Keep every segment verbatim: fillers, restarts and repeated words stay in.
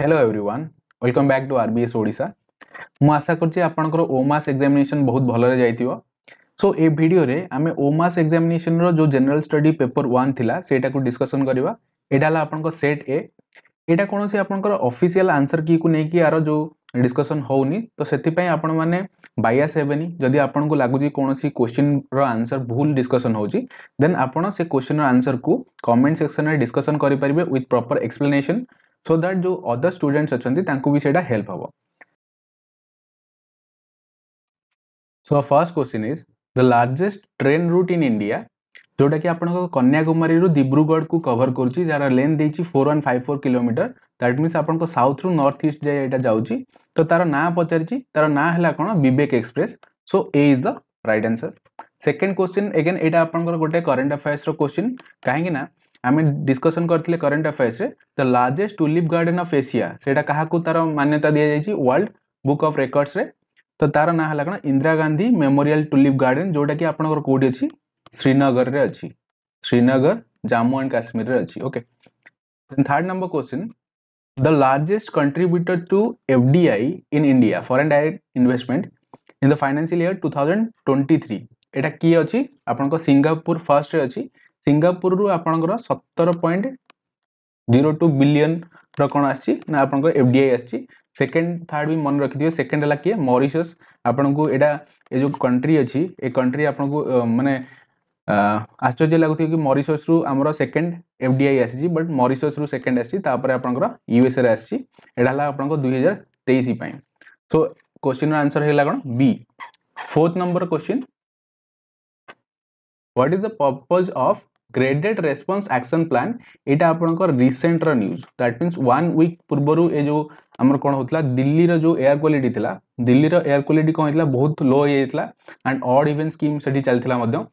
Hello everyone, welcome back to RBS Odisha. मु आशा करछि आपनकर ओमास एग्जामिनेशन बहुत भल रे जाइतिबो। सो ए वीडियो रे आमे ओमास एग्जामिनेशन रो जो जनरल स्टडी पेपर वन थिला सेटा को डिस्कशन करबा। एटा ला आपनकर सेट ए, एटा कोनोसी आपनकर ऑफिशियल आंसर की को नै कि आरो जो डिस्कशन होउनी, तो सेति पय आपन माने बायस हेबेनी। जदि आपन को लागु जे कोनोसी क्वेश्चन रो आंसर भूल डिस्कशन होउची, देन आपन से क्वेश्चन रो आंसर को कमेंट सेक्शन रे डिस्कशन करि परिबे with proper explanation, so that जो अदर स्टूडेंट्स अछंती तांको भी सेटा हेल्प हबो। So first question is the largest train route in India, जोटा कि आपन को कन्याकुमारी रो दिब्रुगढ़ को कवर करची, जारा लेंथ देची four one five four kilometre. That means आपन को साउथ रो नॉर्थ ईस्ट जाय एटा जाउची। तो तारो ना पचारची, तारो ना हला कोन Vivek express. So A is the right answer. Second question again एटा आपन को गोटे करंट अफेयर्स रो क्वेश्चन, काहे कि ना आमे डिस्कशन करथिले करंट अफेयर्स रे the largest tulip garden of Asia, सेटा कहा को तारो मान्यता दिया जायची वर्ल्ड बुक ऑफ रिकॉर्ड्स रे। तो तारो ना हला कोन Indira Gandhi memorial tulip garden, जोटा कि आपन को कोडी अछि श्रीनगर रे अछि, श्रीनगर जम्मू एंड कश्मीर रे अछि। Okay, then third number question the largest contributor to FDI in India, foreign direct investment in the financial year two thousand twenty three, एटा की अछि आपन को सिंगापुर फर्स्ट रे अछि। सिंगापुर रु आपनकर seventeen point zero two billion रो कोन आछि ना आपनकर एफडीआई आछि। सेकंड थर्ड भी मन रखि दियो। सेकंड हला की मॉरिशस, आपनकु एटा ए जो कंट्री अछि, ए कंट्री आपनकु माने आश्चर्य लागथि कि मॉरिशस रु हमरो सेकंड एफडीआई आछि, बट मॉरिशस रु सेकंड आछि, तापर आपनकर यूएसए रे आछि। एटा हला आपनकर ट्वेंटी ट्वेंटी थ्री पय। सो क्वेश्चन रा आंसर हेला कोन B. Fourth number question what is the purpose of graded response action plan, एटा आपनकर रिसेंट रा news. That means one week पूर्वरु ए जो हमर कोन होतला दिल्ली रो जो एयर क्वालिटी थिला, दिल्ली रो एयर क्वालिटी कोन हितला बहुत लो होय हितला एंड ऑड इवन स्कीम सेठी चलथिला मध्यम।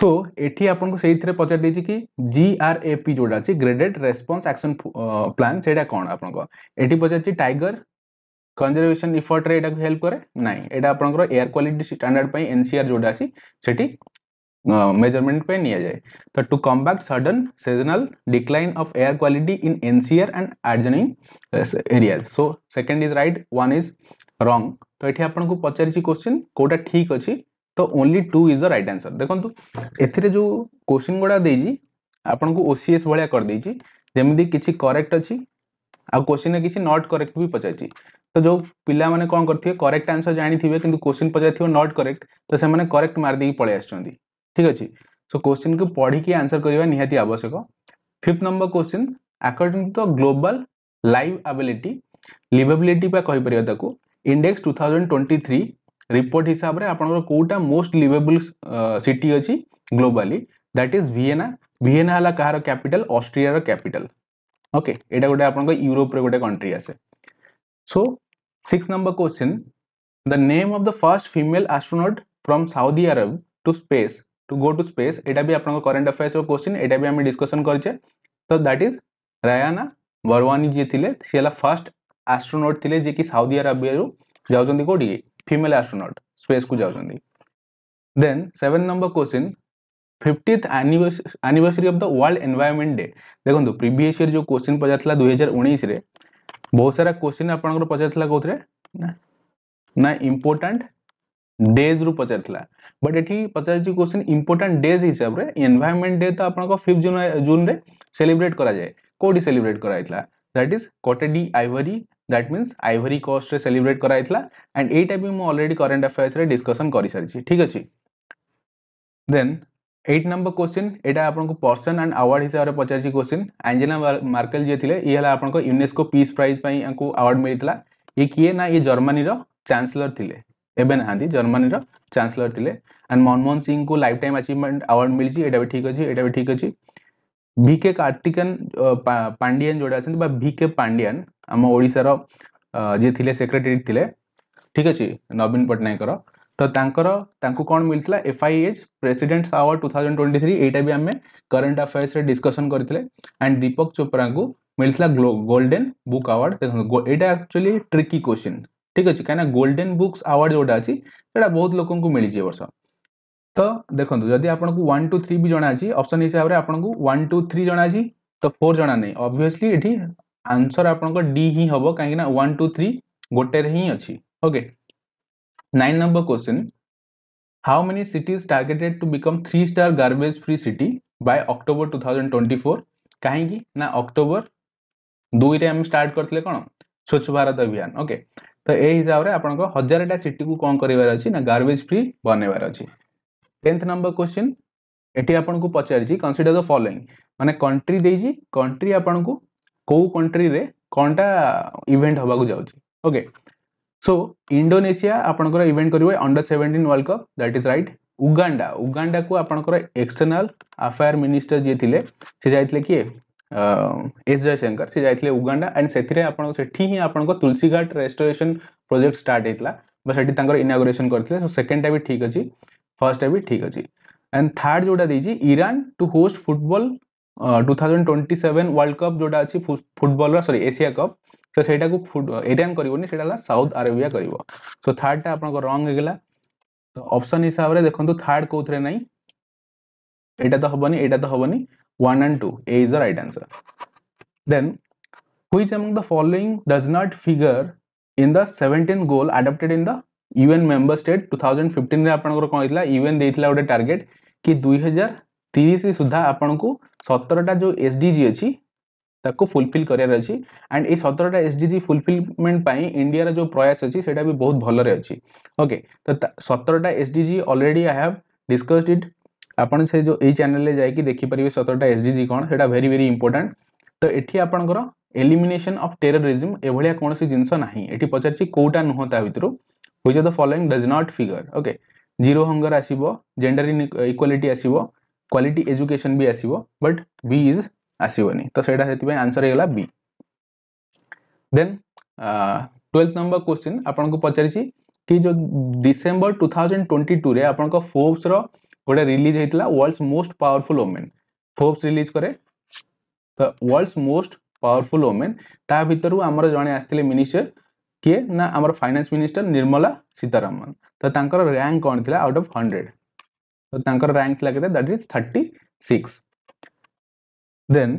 सो एठी आपनकर सेइथरे पचार देछि कि जीआरएपी जोडा छि ग्रेडेड रेस्पॉन्स एक्शन प्लान, सेटा कोन आपनकर एठी पचार छि टाइगर कंजर्वेशन एफर्ट रे एटा को हेल्प करे नाही, एटा आपनकर एयर क्वालिटी स्टैंडर्ड पय एनसीआर जोडा छि सेठी मेजरमेंट uh, पे निया जाए। तो to combat sudden seasonal decline of air quality in NCR and adjoining areas. So second is right, one is wrong. तो ये आपन को पचारिछि क्वेश्चन कोटा ठीक अछि, तो only two is the right answer. देखंतु एथिरे जो क्वेश्चन गोडा देजी आपन को ओसीएस भलिया कर देजी, जेमदि किछि करेक्ट अछि आ क्वेश्चन ने किछि नॉट करेक्ट भी पचारिछि। तो जो पिला माने कोन करथिए करेक्ट आंसर जानि थिबे किंतु क्वेश्चन पचारिथियो नॉट करेक्ट, तो से माने करेक्ट मार देई पळे आछथि। ठीक अछि। सो क्वेश्चन को पढ़ी के आंसर करबा निहाती आवश्यक। Fifth number question according to global liveability, liveability पे कहि परियो ताको index two thousand twenty three report हिसाब रे आपनकर कोटा मोस्ट लिवेबल सिटी अछि globally. That is Vienna. Vienna हला कहार कैपिटल, ऑस्ट्रिया रो कैपिटल। ओके, एटा गोटे आपनकर यूरोप रे गोटे कंट्री आसे। So sixth number question the name of the first female astronaut from Saudi Arab to space, to go to space. एटा भी आपन करंट अफेयर्स रो क्वेश्चन, एटा भी हम डिस्कशन करछे। तो दैट इज रायाना बरवानी जे थिले, सेला फर्स्ट एस्ट्रोनॉट थिले जे कि सऊदी अरबिया रो जाउजंदी कोडी फीमेल एस्ट्रोनॉट स्पेस को जाउजंदी। Then seven number question fiftieth anniversary of the world environment day. देखंतु प्रीवियस ईयर जो क्वेश्चन पजाथला टू थाउजेंड नाइंटीन रे बहुत सारा क्वेश्चन आपन को पजाथला कोथरे ना इंपोर्टेंट डेज रु पचारथिला, बट एठी पचारछि क्वेश्चन इंपोर्टेंट डेज हिसाब रे एनवायरनमेंट डे। तो आपन को फिफ्थ जून जून रे सेलिब्रेट करा जाए, कोडी सेलिब्रेट कराइतला, that is Cote d'Ivoire. That means Ivory Coast रे सेलिब्रेट कराइतला एंड एटा भी हम ऑलरेडी करंट अफेयर्स रे डिस्कशन करि सरछि। ठीक अछि। देन एट नंबर क्वेश्चन एटा आपन को पर्सन एंड अवार्ड हिसाब रे पचारछि क्वेश्चन। एंजेला मार्केल जे थिले ई हला आपन को यूनेस्को पीस प्राइज पई आंको अवार्ड मिलितला। ई किए ना ई जर्मनी रो चांसलर थिले, एबेन हांदी जर्मनी रो चांसलर थिले एंड मनमोहन सिंह को लाइफ टाइम अचीवमेंट अवार्ड मिल छी। एटा भी ठीक अछि, एटा भी ठीक अछि। बीके कार्तिकन पांडियन जोडा छन बा बीके पांडियन हम ओडिसा रो जे थिले सेक्रेटरी थिले। ठीक अछि, नवीन पटनायक रो। तो तांकर तांको कोन मिलथला FIH president's award two thousand twenty three, एटा भी हमें करंट अफेयर्स रे डिस्कशन करथिले एंड दीपक चोपड़ा को मिलथला गोल्डन बुक अवार्ड। एटा एक्चुअली ट्रिकी क्वेश्चन। ठीक अछि, काना गोल्डन बुक्स अवार्ड जोडा अछि सेटा बहुत लोकन को मिलि जे वर्ष। तो देखंतु जदि आपन को वन टू थ्री भी जणा अछि, ऑप्शन हिसाब रे आपन को वन टू थ्री जणा अछि, तो फोर जणा नै। ऑब्वियसली एठी आंसर आपनको डी ही हबो काहे ना वन टू थ्री गोटे रे ही अछि। Okay nine number question, how many cities targeted to become three star garbage free city by October two thousand twenty four. काहे कि ना अक्टूबर दो रे हम स्टार्ट करथले कोन स्वच्छ भारत अभियान। ओके तो ए हिसाब रे आपनको हजार टा सिटी को कोन करिवार अछि ना गार्बेज फ्री बनेवार अछि। टेंथ नंबर क्वेश्चन, एटी आपनको पचारछि कंसीडर द फॉलोइंग, माने कंट्री देजी कंट्री आपनको को कंट्री रे कोनटा इवेंट होबा को जाउछि। ओके सो इंडोनेशिया आपनकर इवेंट करबे under seventeen world cup, that is right. Uganda Uganda को आपनकर एक्सटर्नल अफेयर मिनिस्टर जे थिले से जाइतले कि एस जयशंकर से जाइतले उगांडा एंड सेथिरे आपन सेठी ही आपनको Tulsi Ghat restoration project start हेतला बस सेठी तांकर इनागुरेशन करथिले। सो सेकंड टा भी ठीक अछि, फर्स्ट टा भी ठीक अछि। एंड थर्ड जोडा देजी Iran to host football two thousand twenty seven world cup जोडा अछि फुटबॉल सॉरी एशिया कप, तो सेटा को ईरान करबोनी सेटाला साउथ अरेबिया करबो। सो थर्ड टा आपनको रॉन्ग हेगला। तो ऑप्शन हिसाब रे देखंतु थर्ड कोथरे नाही, एटा तो हबनी एटा तो हबनी one and two, A is the right answer. Then which among the following does not figure in the seventeen goal adopted in the UN member state two thousand fifteen रे आपनकर कोन इतला यूएन देइतला ओडे टारगेट कि two thousand thirty सुधा आपनको सत्रह टा जो एसडीजी अछि ताको फुलफिल करियार अछि एंड ए सत्रह टा एसडीजी फुलफिलमेंट पाई इंडिया रा जो प्रयास अछि सेटा भी बहुत भलो रे अछि। ओके तो सत्रह टा SDG already I have discussed it, आपण से जो ए चैनल ले जाय कि देखि परिवे सत्रह टा एसडीजी कोन सेटा वेरी वेरी इंपोर्टेंट। तो एठी आपनकर एलिमिनेशन ऑफ टेररिज्म एभलिया कोनसी जिंस नाही, एठी पचारछि कोटा नहोता भितरो which of the following does not figure। Okay zero hunger आसीबो, जेंडर इक्वालिटी आसीबो, क्वालिटी एजुकेशन भी आसीबो, बट बी इज आसीबोनी, तो सेटा हेति पे आंसर हेला B. Then twelfth number question आपन को पचारछि कि जो December two thousand twenty two रे आपन को फोर्ब्स रो गोडे रिलीज हेतला world's most powerful women, Forbes release करे तो वर्ल्ड्स मोस्ट पावरफुल वुमेन ता भितरु हमर जने आस्थिले मिनिस्टर के ना आमर फाइनेंस मिनिस्टर निर्मला सीतारामन, तो तांकर रैंक कौन थिला आउट ऑफ हंड्रेड, तो तांकर रैंक थिला केते that is thirty six. Then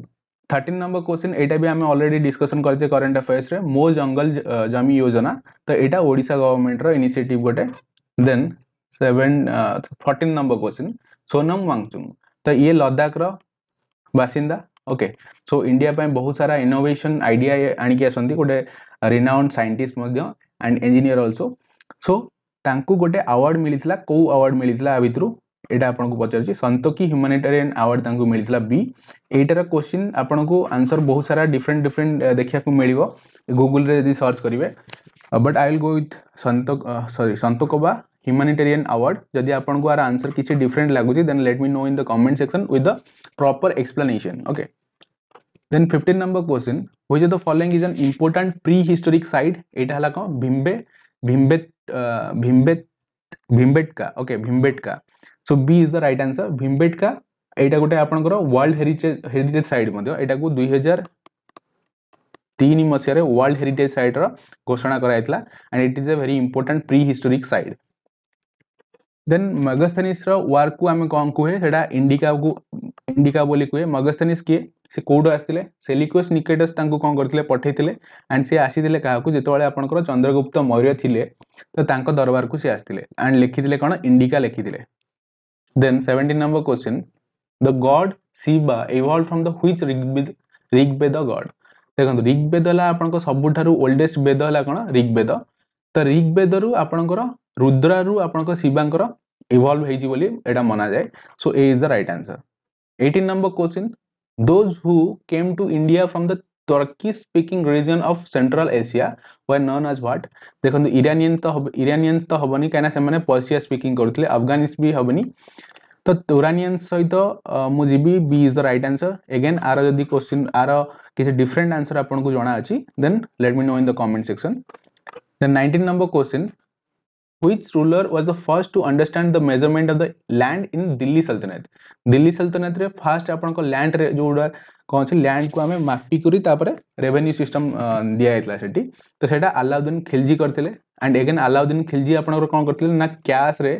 thirteen number question एटा भी हम ऑलरेडी डिस्कशन करते करंट अफेयर्स रे मो जंगल जमी योजना, तो एटा ओडिसा गवर्नमेंट रो इनिशिएटिव गोटे। Then fourteen number question Sonam Wangchuk, तो ये लद्दाख रो बासिंदा। ओके सो इंडिया पे बहुत सारा इनोवेशन आइडिया आनिके आसंती गोटे renowned scientist मध्य एंड इंजीनियर आल्सो। सो तांकु गोटे अवार्ड मिलितला, को अवार्ड मिलितला अबितरु एटा आपनको पचरछि संतोकी ह्यूमैनिटेरियन अवार्ड तांकु मिलितला बी। एटार क्वेश्चन आपनको आंसर बहुत सारा डिफरेंट डिफरेंट देखिया को मिलिबो गूगल रे यदि सर्च करिवे, but I will go with संतोक sorry Santokba humanitarian award. यदि आपनको आर आंसर किछि डिफरेंट लागुछि then let me know in the comment section with the proper explanation. Okay then fifteen number question which of the following is an important pre historic site, एटा हला कोन भिम्बे भिम्बे भिम्बे Bhimbetka. Okay Bhimbetka so B is the right answer, Bhimbetka एटा गोटे आपनकर world heritage heritage site मध्य, एटा को टू थाउजेंड थ्री मसिया रे वर्ल्ड हेरिटेज साइट रो घोषणा कराइतला and it is a very important pre historic site. Then Megasthenes रो वर्क को हम कोन कुहे सेटा इंडिका को इंडिका बोली कुहे। मगस्थनीस के से कोड आस्थिले सेलिक्वस निकेटस तांको कोन करथिले पठैथिले एंड से आसीथिले काहाकू जेतोळे आपनकर चंद्रगुप्त मौर्य थिले, तो तांको दरबार को से आस्थिले एंड लेखिथिले कोन इंडिका लेखिथिले। Then seventeen number question the god Shiva evolve from the which Rigveda Rigveda god. देखन ऋग्वेद ला आपनकर सबुठारू ओल्डेस्ट वेद ला कोन ऋग्वेद, तो ऋग्वेद रु आपनकर रुद्र रु आपनकर शिवांकर इवॉल्व हेजी बोली एटा मना जाय। So A is the right answer. Eighteen number question those who came to India from the Turkish speaking region of Central Asia were known as what। देखन इरानियन तो इरानियंस तो हबनी काना से माने पर्शिया स्पीकिंग करथले, अफगानिस भी हबनी, तो तुरानियन सहित मु जीबी B is the right answer. Again आर यदि क्वेश्चन आर किसी डिफरेंट आंसर आपन को जाना अछि then let me know in the comment section. Then nineteen number question which ruler was the first to understand the measurement of the land in Delhi Sultanate। Delhi Sultanate रे first आपन को land रे जोडा कोन छै land को हमें मापी करी तापरे रेवेन्यू सिस्टम दिया आइतला सेठी, तो सेटा अलाउद्दीन खिलजी करथिले एंड अगेन अलाउद्दीन खिलजी आपन को कोन करथिले ना कैश रे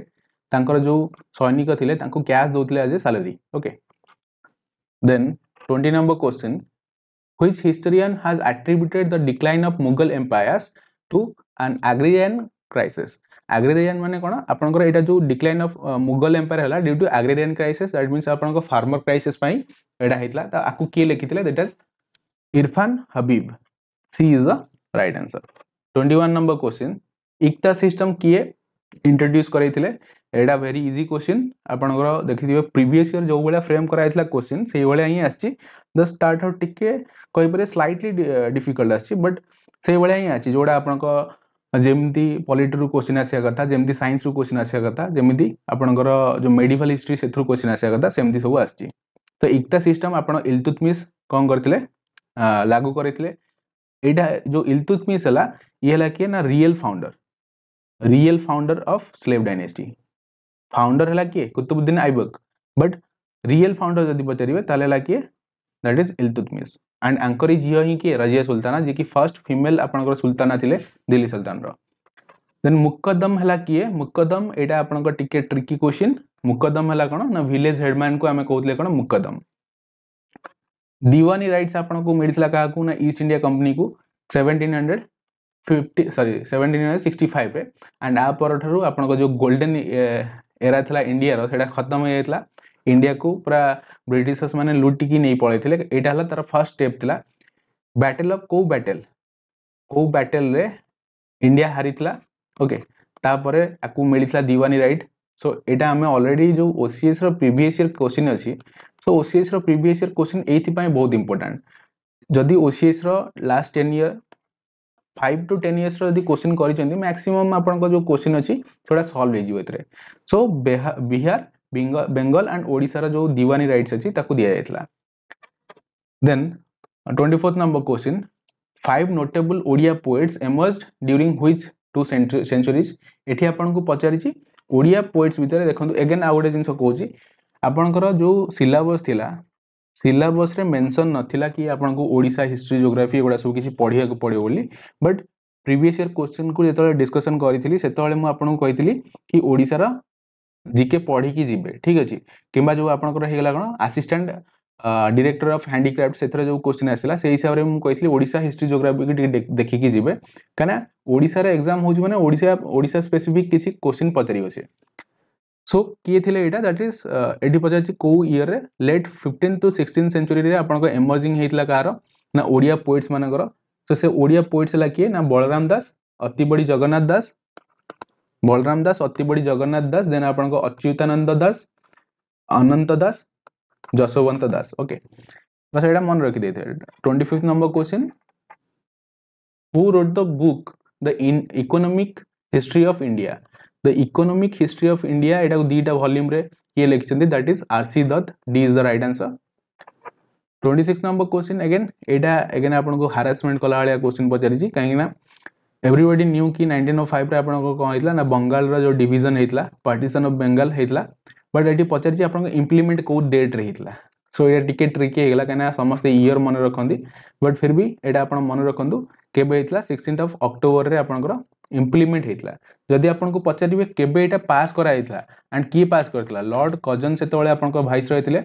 तांकर जो सैनिक थिले तांको कैश दोथिले as a salary. Okay then twenty number question which historian has attributed the decline of Mughal empires to an agrarian crisis. Agrarian माने कोना आपन को एटा जो decline of Mughal empire हला due to agrarian crisis, that means आपन को farmer crisis पाई एटा हेतला. त आकु के लेखितले, that is Irfan Habib. C is the right answer. twenty-one number question, एकता system किए इंट्रोड्यूस करैतिले. एटा very easy question. आपन को देखिथिबे प्रीवियस ईयर जो बला फ्रेम कराइतला क्वेश्चन सेही बला ही आछि. द स्टार्ट आउट टिके कोइ परे स्लाइटली डिफिकल्ट आछि, बट सेही बला ही आछि जोडा आपन को जेमती पॉलिटी रू क्वेश्चन आसिया कथा, जेमती साइंस रू क्वेश्चन आसिया कथा, जेमती आपनकर जो मेडिवल हिस्ट्री से थ्रू क्वेश्चन आसिया कथा, सेमती सब आछि. तो एकता सिस्टम आपण इल्तुतमिश कोन करथिले लागू करथिले. एटा जो इल्तुतमिश हला ये हला के ना real founder, real founder of slave dynasty. Founder हला के Qutbuddin Aibak, but real founder जदी पचारीबे ताले हला के दैट इज इल्तुतमिश. एंड आंकरी झील ही किए रजिया सुल्ताना, जी की फर्स्ट फीमेल आपनकर सुल्ताना थिले दिल्ली सुल्तान रो. देन मुकदम हला किए, मुकदम एटा आपनकर टिके ट्रिकी क्वेश्चन. मुकदम हला कोन ना विलेज हेडमैन को हमें कहतले कोन मुकदम. दीवानी राइट्स आपनको मिलथला का को ना ईस्ट इंडिया कंपनी को seventeen fifty sorry seventeen sixty five रे. एंड आ परठरू आपनको जो गोल्डन एरा थला इंडिया रो सेटा खत्म हो जायतला. इंडिया को पूरा ब्रिटिशर्स माने लुटी की नहीं पड़े थे. एटा हला तार फर्स्ट स्टेप थिला बैटल ऑफ को बैटल. को बैटल रे इंडिया हारितला. ओके, तापरे आकु मिलिसला दीवानी राइट. सो एटा हमें ऑलरेडी जो ओसीएस रो प्रीवियस ईयर क्वेश्चन अछि. सो ओसीएस रो प्रीवियस ईयर क्वेश्चन एथि पय बहुत इंपोर्टेंट. जदी ओसीएस रो last ten year five to ten years यदि क्वेश्चन करिसेंती मैक्सिमम आपन को जो क्वेश्चन अछि थोड़ा सॉल्व हे जिवो एतरे. सो बिहार, बेंगल एंड ओडिशा जो दीवानी राइट्स अच्छी दिया जाता. Then twenty fourth number question, five notable Odia poets emerged during which two centuries. एठी आपन को पचारिछि ओडिया पोएट्स भितर. देखंतु अगेन आ गोटे जिंस कहूछि, आपनकर जो सिलेबस थिला सिलेबस रे मेंशन नथिला कि आपन को ओडिशा हिस्ट्री ज्योग्राफी एगुडा सब किछि पढ़िया को पड़े बोली. बट प्रीवियस ईयर क्वेश्चन को जेतले डिस्कशन करिथिली सेतले मु आपन को कहितली कि ओडिशा रा जीके पढ़ी की जीबे. ठीक अच्छे किंबा जो आपनकर हे गला कोन असिस्टेंट डायरेक्टर ऑफ हैंडीक्राफ्ट सेथरे जो क्वेश्चन आसिला से हिसाब रे मु कहितली ओडिसा हिस्ट्री ज्योग्राफी की देखि की जीबे. कना ओडिसा रे एग्जाम होज माने ओडिसा ओडिसा स्पेसिफिक किछि क्वेश्चन पचरियो से. सो किए थिले एटा, दैट इज एडी पचाछि को ईयर रे late fifteenth to sixteenth century रे आपनकर एमर्जिंग हेतला कार ना ओडिया पोएट्स मानकर. सो से ओडिया पोएट्स ला किए ना बलराम दास, अति बड़ी जगन्नाथ दास, बलराम दास, अति बड़ी जगन्नाथ दास, देन आपन को अच्युतानंद दास, अनंत दास, जसवंत दास. ओके, बस एटा मन रखि देथे. Twenty fifth number question, who wrote the book the economic history of India. The economic history of India एटा दीटा वॉल्यूम रे के लिखछन, that is RC Dutt. D is the right answer. Twenty six number question, again एटा again आपन को harassment कला वाला क्वेश्चन पचारि छी. काहे ना एवरीबॉडी न्यू की नाइंटीन ओ फाइव रे आपन को कोन हेतला ना बंगाल रो जो डिवीजन हेतला, पार्टीशन ऑफ बंगाल हेतला. बट एटी पचार छी आपन को इंप्लीमेंट को डेट रे हेतला. सो ये टिकट ट्रिक हेगला कना समस्त ईयर मन रखंदी, बट फिर भी एटा आपन मन रखंदु केबे हेतला सिक्सटीन्थ ऑफ अक्टूबर रे आपन को इंप्लीमेंट हेतला. जदी आपन को पचारबे केबे एटा पास करा हेतला एंड की पास करतला, लॉर्ड कजन सेते वाले आपन को वाइस रहतिले.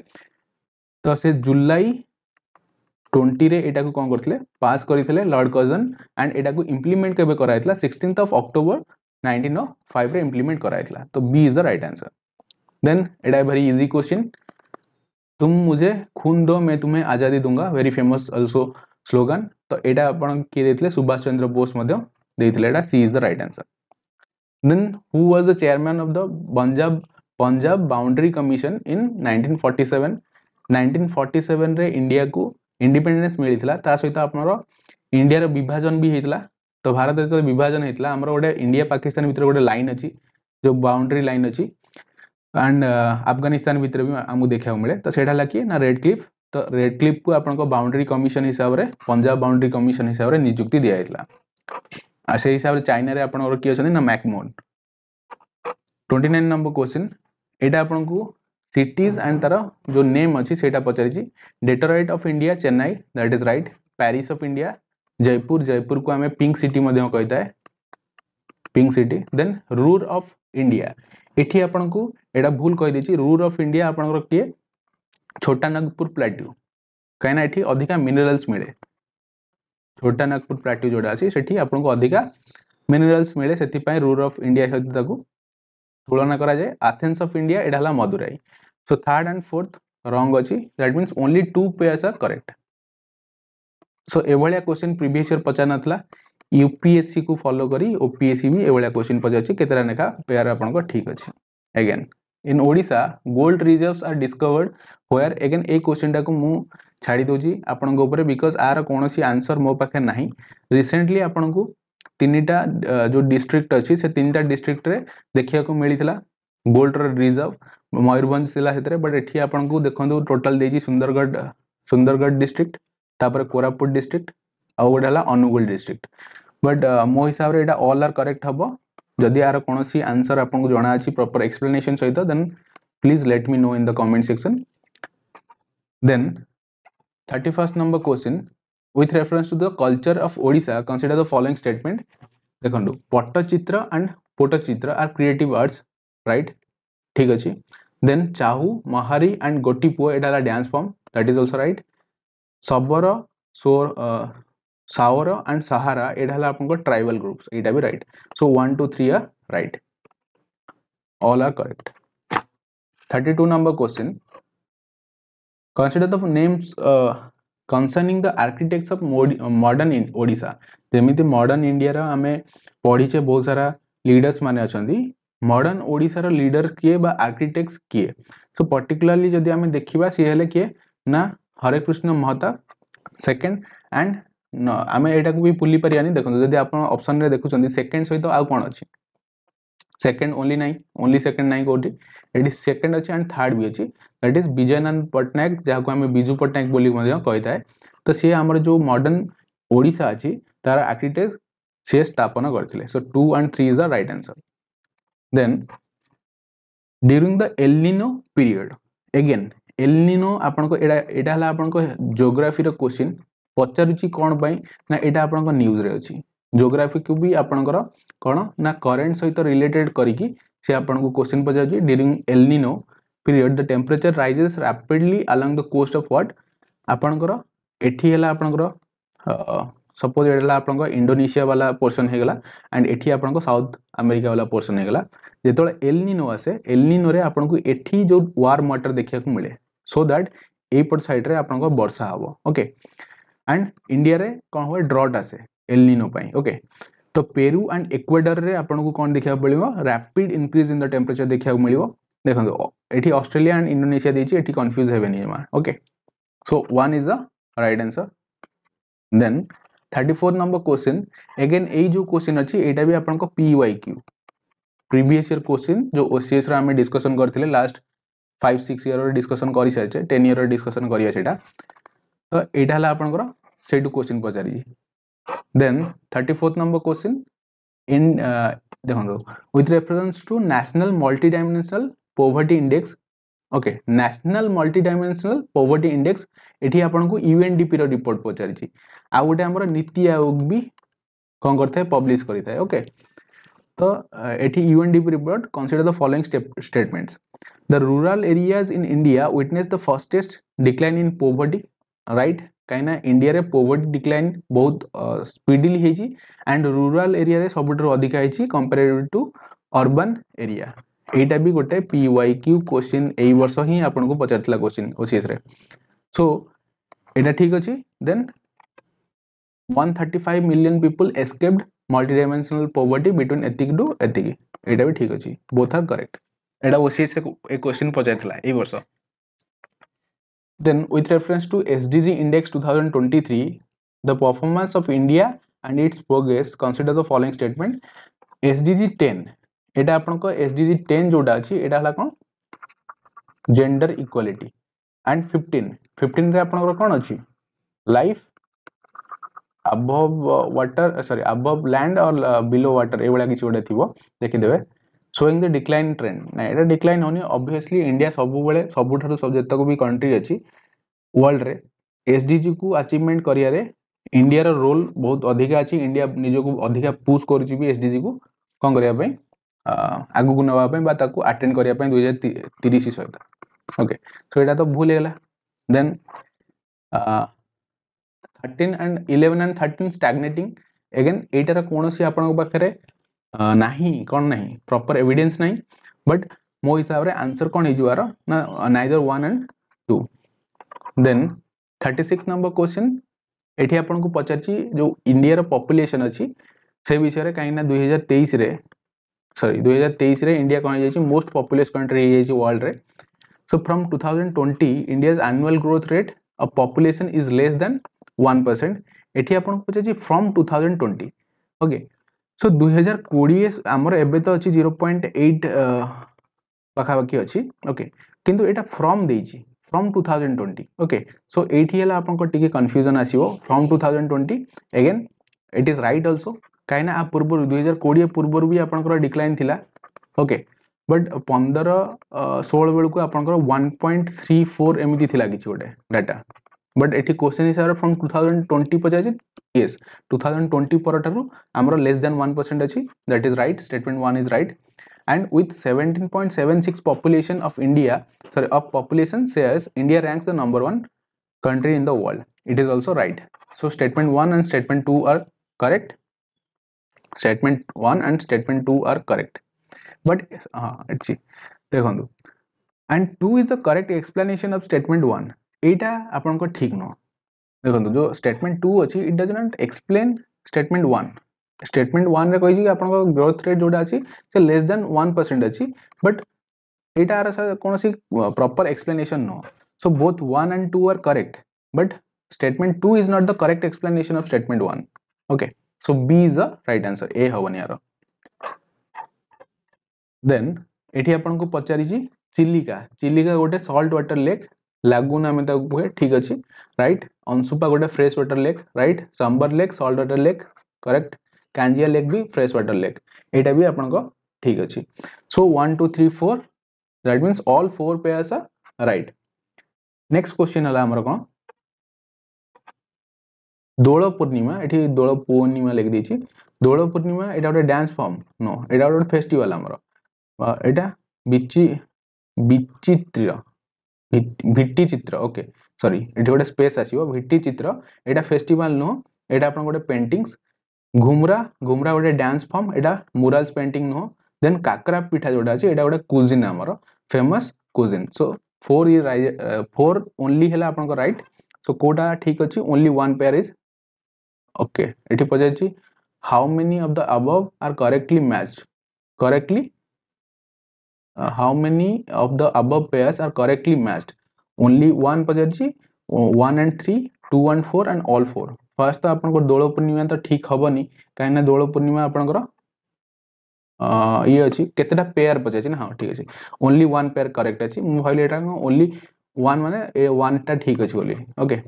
तो से जुलाई ट्वेंटी रे एटा को कोन करथिले पास करिथिले लॉर्ड कजन. एंड एटा को इंप्लीमेंट केबे करायतला sixteenth of October nineteen O five रे इंप्लीमेंट करायतला. तो B is the right answer. Then एटा वेरी इजी क्वेश्चन, तुम मुझे खून दो मैं तुम्हें आजादी दूंगा, वेरी फेमस आल्सो स्लोगन. तो एटा आपण के देथिले सुभाष चंद्र बोस मध्य देथिले. एटा C is the right answer. Then who was the chairman of the Punjab Punjab boundary commission in nineteen forty seven. Nineteen forty seven रे इंडिया को इंडिपेंडेंस मिलथिला. ता सहित आपनरो इंडिया रो विभाजन भी हेतला. तो भारत रे तो विभाजन हेतला, हमरो गोटे इंडिया पाकिस्तान भीतर गोटे लाइन अछि जो बाउंड्री लाइन अछि. एंड अफगानिस्तान भीतर भी हमहु देखाउ मिले. तो सेटा लाकी ना रेडक्लिफ. तो रेडक्लिफ को आपन को बाउंड्री कमीशन हिसाब रे, पंजाब बाउंड्री कमीशन हिसाब रे नियुक्ति दिया हेतला. आ से हिसाब रे चाइना रे आपन और की अछि ना McMahon. Twenty nine number question, एटा आपन को सिटीज एंड तार जो नेम अच्छी से पचारिछि. Detroit of India Chennai, that is right. Paris of India Jaipur, Jaipur को हमें पिंक सिटी मध्य कहता है, pink city. Then Ruhr of India, एठी आपन को एटा भूल कहि देछि. रूर ऑफ इंडिया आपन के छोटा नागपुर प्लेट्यू, कहना एठी अधिका मिनरल्स मिले. छोटा नागपुर प्लाट्यू जोड़ा अच्छी से आपको अधिका मिनेराल्स मिले से रूल ऑफ इंडिया सहित तुलना कराए। एथेंस ऑफ इंडिया यहाँ Madurai. So third and fourth wrong अच्छी that means only two pairs are correct. So एभलिया क्वेश्चन प्रीवियस ईयर पचार नाला यूपीएससी को फॉलो करी ओपीएससी भी एभलिया क्वेश्चन पचार केतरा नेखा पेयर आपंकर ठीक अच्छे। Again in Odisha gold reserves are discovered where. Again ये क्वेश्चन टाक छाड़ी दूसरी आपण बिकज आर कौन आंसर मो पाखे ना। रिसेंटली आपण को तीनटा जो डिस्ट्रिक्ट अच्छी से तीनटा डिस्ट्रिक्ट रे देखा मिली था गोल्ड रिजर्व। मयूरभंज थी से बट एटी आपण को देखो टोटाल देजी सुंदरगढ़ सुंदरगढ़ डिस्ट्रिक्ट तापर कोरापुट डिस्ट्रिक्ट आउ गोटे अनुगुल डिस्ट्रिक्ट। बट मो हिसाब से यहाँ ऑल आर करेक्ट हम। जदि यार कौन आंसर आपको जाना अच्छी प्रॉपर एक्सप्लेनेशन सहित then please let me know in the comment section. Then thirty first number question with reference to the culture of Odisha consider the following statement. देखो Pattachitra and पोटचित्र are creative arts right ठीक अच्छे। Then चाहू Mahari and Gotipua यहाँ dance form that is also right. सबरो सोर सावर and सहारा यहाँ आपको tribal groups यहाँ भी right. So one two three are right all are correct. Thirty two number question consider the names concerning the architects of modern Odisha. जमी modern India आम पढ़ीचे बहुत सारा लीडर्स माने अच्छे मॉडर्न ओडिशार लीडर किए बा आर्किटेक्ट्स किए। सो पर्टिकुलरली जदि आम देखा सी हेले किए ना हरेकृष्ण महताब सेकेंड एंड आम एटा को भी भूली पारानी। देखो जब आप ऑप्शन रे देखुं सेकेंड सहित आउ कौन अच्छी सेकेंड ओनली नाई ओनली सेकेंड नाई कौटी ये सेकेंड अच्छी एंड थर्ड भी अच्छी दैट इज विजयनाथ पटनायक जहाँ आम विजू पटनायक बोली कही था। तो सी आमर जो मॉडर्न ओडिशा अच्छी तार आर्किटेक्ट सी स्थापना करते। So two and three is the right answer. Then during the El Nino period. Again El Nino आपको यहाँ आपको ज्योग्राफी रो क्वेश्चन पचारूची कौन पाई ना यहाँ आपको न्यूज रे अच्छी ज्योग्राफी को भी आपंकर कौन ना करेन्ट सहित रिलेटेड करके सी आपको क्वेश्चन पचार। During El Nino period the temperature rises rapidly along the coast of what आपंकर एठी है आपंकर सपोज यहाँ आपंकर इंडोनेशिया वाला पोर्सन होगा एंड एठी आपंकर साउथ अमेरिका वाला पोर्सन होगा। जो एल निनो आसे एल निनो रे आपको एठी जो वार्म वाटर देखा मिले सो दैट एपट साइड रे आपंकर वर्षा हम ओके एंड इंडिया रे कौन हुए ड्रॉट आसे एल निनो पाई ओके। तो पेरू एंड इक्वेडर रे आपको कौन देखा मिले rapid increase in the temperature देखा मिले। देखो ये ऑस्ट्रेलिया एंड इंडोनेशिया देती ये कन्फ्यूज है okay. So one is the right answer. Then thirty four number question again यही जो क्वेश्चन अच्छी यहाँ भी आपको PY Q previous year question जो ओसीएस आम डिस्कसन करते last five six year discussion कर सारी टेन ईयर डिस्कसन करा से। तो यहाँ है आपंकर से क्वेश्चन पचार। Then thirty fourth number question इन देखो with reference to national multi dimensional poverty index okay. National multi dimensional poverty index ये आपको यूएनडीपी रिपोर्ट पचार गोटे आम नीति आयोग भी कौन करता है पब्लिश करें ओके। तो ये UNDP report consider the following statements the rural areas in India witness the fastest decline in poverty right कहीं इंडिया रे पोवर्टी डिक्लाइन बहुत स्पीडली एंड रूरल एरिया रे सबुठु अधिका है कंपेरेटिव टू अर्बन एरिया। एटा भी गोटे पीवाईक्यू क्वेश्चन एई वर्ष ही आपन को पचारतला क्वेश्चन ओसीएस रे। सो एटा ठीक अछि। Then one thirty five million people escaped multi dimensional poverty between एथिक टू एथिक एटा भी ठीक अछि बोथ आर करेक्ट। एटा ओसीएस रे ए क्वेश्चन पचारतला एई वर्ष। Then with reference to S D G index twenty twenty-three the performance of India and its progress consider the following statement S D G ten Etah आपनको S D G ten जोड़ा अच्छी एटा हला कौन gender equality and fifteen fifteen रे आपनको कौन अच्छी life above water sorry above land और बिलो वाटर ए वाला किसी गोटे थिबो देखि देबे शोइंग द डिक्लाइन ट्रेंड ना ये डिक्लाइन होनी ऑब्वियसली इंडिया सबुबले सबुठारू सब जतक भी कंट्री अच्छी वर्ल्ड रे एसडीजी को अचीवमेंट करिया रे इंडिया रो रोल बहुत अधिका अच्छी। इंडिया निज को अधिका पुश करुच्ची भी एसडीजी को कौन करने आगु को नवा पे बात को अटेंड करने दुई हजार तीस सहित ओके। सो यहाँ तो भूल होगा। Then thirteen and eleven and thirteen stagnating again एटार कौन सी आपरे ना कौन ना प्रॉपर एविडेंस ना बट मो हिसाब से आंसर कौन हो neither one and two then thirty six number question ये आपन को पचारची जो इंडिया पॉपुलेशन अच्छी से विषय में कहीं दुई हजार तेईस सॉरी दुई हजार तेईस इंडिया कौन हो मोस्ट पॉपुलस कंट्री वर्ल्ड रे so from two thousand twenty India's annual growth rate of population is less than one percent एठी आपन को पचारची from two thousand twenty okay so दुई हजार कोड़े आमर एवं तो अच्छी जीरो पॉइंट एट पाखापाखि अच्छी ओके किंतु एटा फ्रॉम देइची from two thousand twenty okay so एठी हला आपनको टिके कन्फ्यूजन आसीबो from two thousand twenty again it is right also काइना आ पूर्व टू थाउजेंड ट्वेंटी पूर्व भी आपनकर डिक्लाइन थिला ओके बट फिफ्टीन सिक्सटीन बेल को आपनकर वन पॉइंट थ्री फोर एमति थिला किछ गोटे डाटा बट एठी क्वेश्चन हिसाब फ्रॉम टू थाउजेंड ट्वेंटी पजाजी यस टू थाउजेंड ट्वेंटी परठारु हमरो लेस देन वन परसेंट अछि that is right statement one is right and with seventeen point seven six population of India sorry of population shares India ranks the number one country in the world it is also right so statement one and statement two are correct statement one and statement two are correct but ha achi dekhandu and two is the correct explanation of statement one eta apan ko thik no dekhandu jo statement two achi it does not explain statement one statement one रे कहि कि आपन को growth rate जोडा अछि से less than one percent अछि but एटा आरो कोनोसी proper explanation no so both one and two are correct but statement two is not the correct explanation of statement one okay so B is the right answer ए होवन यार then एठी आपन को पचारि छी चिलिका चिलिका गोटे सॉल्ट वाटर लेक लागुना में त कहे ठीक अछि राइट अंसुपा गोटे fresh water lake right Sambhar lake salt water lake correct Kanjia lake भी फ्रेश वाटर लेक एटा भी आपन को ठीक अछि so one two three four that means all four pairs are right next question हला हमर कोन दोल पूर्णिमा एठी दोल पूर्णिमा लिख दै छी दोल पूर्णिमा एटा ओटे डांस फॉर्म नो एटा ओटे फेस्टिवल हमर एटा बिचि बिचित्र भिट्टी चित्र ओके सॉरी एठी ओटे स्पेस आसीबो भिट्टी चित्र एटा फेस्टिवल नो एटा आपन ओटे पेंटिंग्स घुमरा घुमरा गोटे डांस फॉर्म एटा मुरल्स पेंटिंग नो देन काकरा पिठा जोड़ा अच्छे एटा गोटे कुजिन आमर famous cuisine so four is four only हेला आपन को राइट सो कोटा ठीक अछि only one pair is okay एठी पजे छी how many of the above are correctly matched correctly how many of the above pairs are correctly matched only one पजे छी one and three two and four and all four first तो आपन को दोल पूर्णिमा तो ठीक हबनी काहे ना दोल पूर्णिमा आपन को अ ये अछि केतेटा पेयर बजे छै ना हां ठीक अछि ओनली वन पेयर करेक्ट अछि मु भाइले एटा ओनली वन माने ए वन टा ठीक अछि बोली okay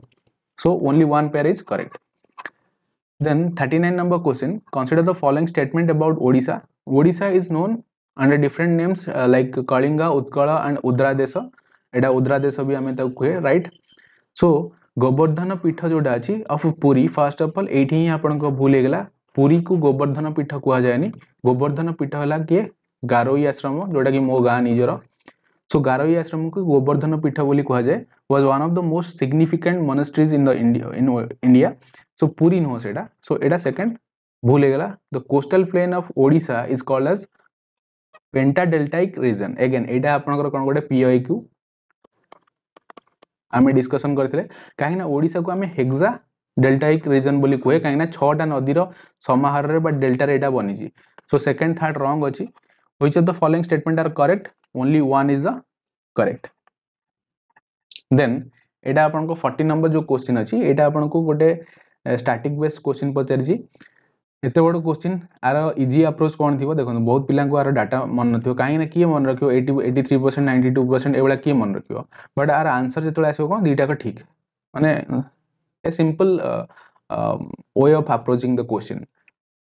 so only one pair is correct then thirty nine number question consider the following statement about Odisha Odisha is known under different names like Kalinga Utkal and Udradesh एटा उद्रादेश भी हमें त कहे राइट सो गोवर्धन पीठ जोड़ा अच्छी of Puri first of all एटी ही आपन को भूल गला पुरी को गोवर्धन पीठ कुआ जायनी गोवर्धन पीठ हला के गारोई आश्रम जोड़ा कि मो गाँ निजर सो गारोई आश्रम को गोवर्धन पीठ बोली कुआ जाए was one of the most significant monasteries in the India India so Puri नो सेटा सो एटा सेकंड भूल गला the coastal plain of Odisha is called as penta deltaic region again एटा आपन कोन गोटे पीआईक्यू आमे डिस्कशन करथिले काहे ना ओडिसा को आमे हेक्सा डेल्टाइक रीजन बोली कहे काहे ना छटा नदीर समाहार रे बा डेल्टा रे एटा बनि जी सो सेकंड थर्ड रॉन्ग अछि which of the following statement are correct only one is the correct then एटा आपन को फोर्टी नंबर जो क्वेश्चन अछि एटा आपन को गोटे स्टैटिक बेस क्वेश्चन पचर जी एते बड क्वेश्चन आरो इजी अप्रोच कोन थिबो देखो बहुत पिलांको आरो डाटा मन नथियो काहे ना किए मन रखियो eighty three percent ninety two percent एवला किए मन रखियो बट आर आंसर जेतला आसे कोन दीटा का ठीक माने ए simple way of approaching the question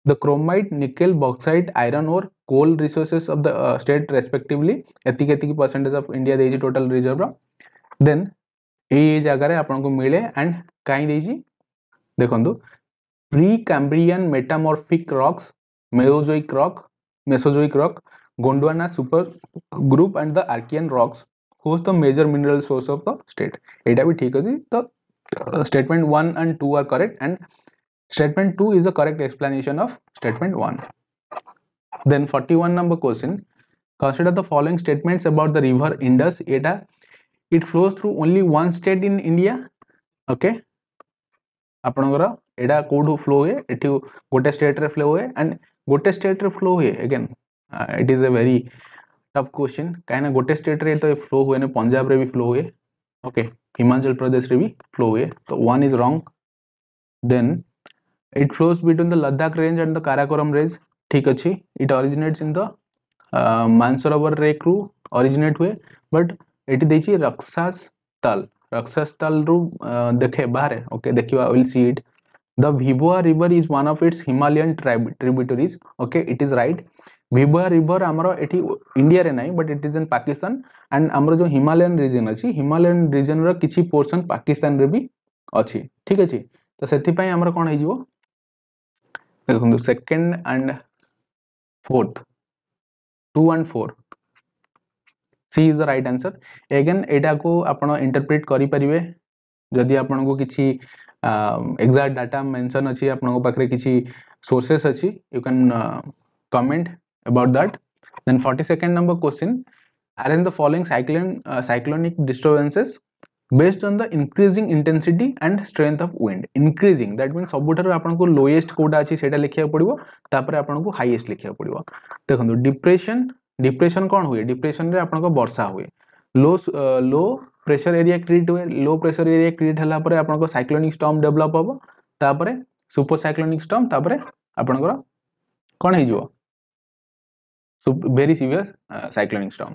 the chromite nickel bauxite iron और coal resources of the state respectively एति केति परसेंटेज ऑफ इंडिया देजी टोटल रिजर्व देन ए जगह रे आपन को मिले एंड काई देजी देखंदो Precambrian metamorphic rocks Mesozoic rock Mesozoic rock Gondwana super group and the Archaean rocks host the major mineral source of the state एटा भी ठीक अछि तो uh, statement one and two are correct, and statement two is the correct explanation of statement one. Then forty-one number question, consider the following statements about the river Indus. Eta, it flows through only one state in India. Okay, apanagara eta kodu flow hoye, etu gote state re flow hoye and gote state re flow hoye. Again uh, it is a very tough question. Kaina gote state re to flow hoye ne, Punjab re bhi flow hoye. Okay, Himachal Pradesh re bhi flow hoye. So one is wrong. Then it flows between the Ladakh range and the Karakoram range. ठीक अच्छी, it originates in the Mansarovar रेक्रु originate हुए but एटी देखि रक्षास ताल रक्षास ताल रु देखे बाहर. Okay देखिवा विल सी इट. द भिबोआ river is one of its Himalayan tributaries. Okay it is right. भिबोआ रिवर हमरो एठी इंडिया रे नाही but it is in Pakistan and हमरो जो हिमालयन रीजन अछि हिमालयन रीजन रो किछि पोर्शन पाकिस्तान रे भी अछि. ठीक अछि तो सेति पई हमरो कोन हे जीवो देखु second and fourth, two and four. C is the right answer. Again, एटा को आपनो इंटरप्रेट करी परिवे जदि आपन को किछि एग्जैक्ट डाटा मेंशन अछि आपन को पाखरे किछि सोर्सेस अछि you can comment about that. Then forty-second number question, arrange the following cyclone cyclonic disturbances based on the increasing intensity and strength of wind. Increasing that means सबुठार आपन को lowest कोडा अछि सेटा लिखिया पड़िवो तापर आपन को हाईएस्ट लिखिया पड़िवो. देखंतु डिप्रेशन डिप्रेशन कोन होय डिप्रेशन रे आपन को वर्षा होय low low pressure area create होय लो प्रेशर एरिया क्रिएट हला पर आपन को साइक्लोनिक स्टॉर्म डेवलप होबो तापर सुपर साइक्लोनिक स्टॉर्म तापर आपन को कोन हे जीवो very severe cyclonic storm.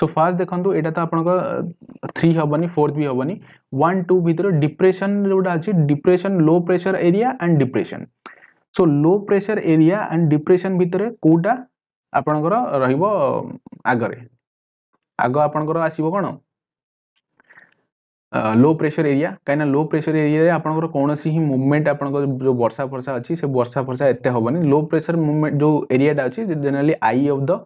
So first देखो एटा तो आपनका थ्री हबनी फोर्थ भी हबनी वन टू भीतर डिप्रेशन जोटा अछि depression low pressure area and depression. So low pressure area and depression भीतर कोटा आपनकर रहइबो आगरे आगो आपनकर आसीबो कोन लो प्रेशर एरिया काइना लो प्रेशर एरिया रे आपनकर कोनोसी ही मूवमेंट आपनकर जो वर्षा फर्षा अछि से वर्षा फर्षा एते हबनी. लो प्रेशर मूवमेंट जो एरिया डा अछि generally eye of the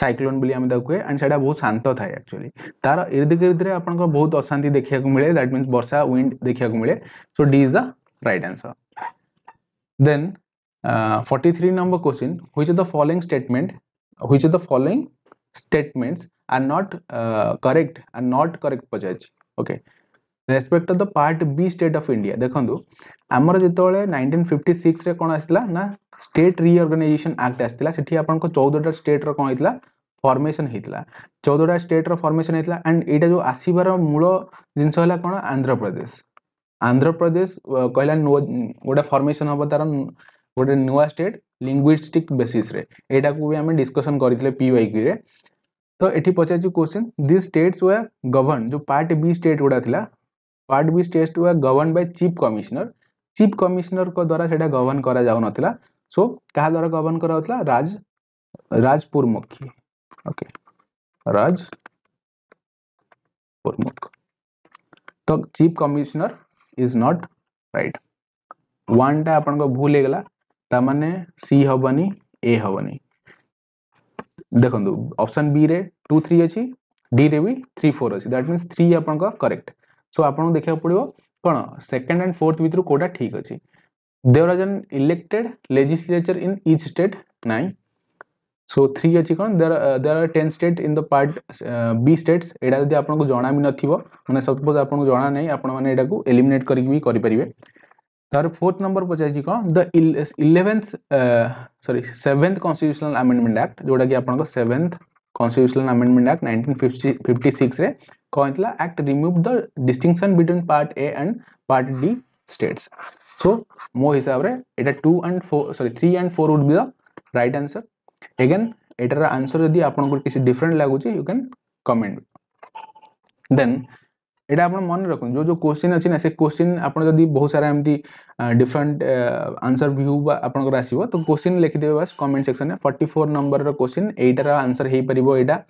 cyclone बोली हम कहे एंड से बहुत शांत थाए एक्चुअली तार इर्द गिर्द आपको बहुत अशांति देखा मिले दैट मीन्स वर्षा विंड देखा मिले. So D is the right answer. Then forty-three number question, which of the following statement which of the following statements are not correct are not correct पचाच. Okay respect of the part B state of India. देखो आमर जो nineteen fifty six रे कोन आसला ना state reorganisation act आसला सेठी आपन को चौदह टा स्टेट रो कोन हितला फॉर्मेशन हितला चौदह टा स्टेट रो फॉर्मेशन हितला एंड एटा जो आसीबार मूल जिंस होला कोन आंध्र प्रदेश आंध्र प्रदेश कहला गोडा फॉर्मेशन होबा तार गोडे नुवा स्टेट लिंग्विस्टिक बेसिस रे एटा को भी हम डिस्कशन करितले पीवाईक्यू रे. तो एठी पचाची question, this states were govern जो पार्ट बी स्टेट गोडा थिला part B state were govern by chief commissioner chief commissioner को द्वारा सेटा गवर्न करा जाउ नथिला. सो कहा द्वारा गवर्न करा होतला राज राजपुर मुखी. ओके राजपुर मुख तो chief commissioner is not right. One टा आपन को भूल गेला त माने सी हबनी ए हबनी. देखंदु ऑप्शन बी रे टू थ्री अछि डी रे भी थ्री फोर अछि दैट मींस थ्री आपन को करेक्ट. सो आपन देखा पड़ो कौन सेकेंड एंड फोर्थ भितर कोटा ठीक अच्छे. There is an elected legislature in each state nine. So three अच्छी कौन there there are ten state in the part B states एटा जदि आपन को जाना भी नथिबो माने सपोज आपन को जाना नहीं आपन माने एटा को एलिमिनेट करी भी करि परिबे. तार फोर्थ नंबर पचास जी कौन the eleventh sorry seventh constitutional amendment act जोटा कि आपन को seventh constitutional amendment act nineteen fifty six रे कोइतला act remove the distinction between part A and part D states. So मो हिसाब रे एटा two and four sorry three and four would be the right answer. Again एटार answer यदि आपन को किसी डिफरेंट लागु छी यू कैन कमेंट. देन एटा आपन मन रखु जो जो क्वेश्चन अछि ना से क्वेश्चन आपन यदि बहुत सारा एमती डिफरेंट आंसर व्यू आपन को आसीबो तो क्वेश्चन लिखि देबे बस कमेंट सेक्शन में. forty-four नंबर रो क्वेश्चन एटार आंसर हे परिबो एटा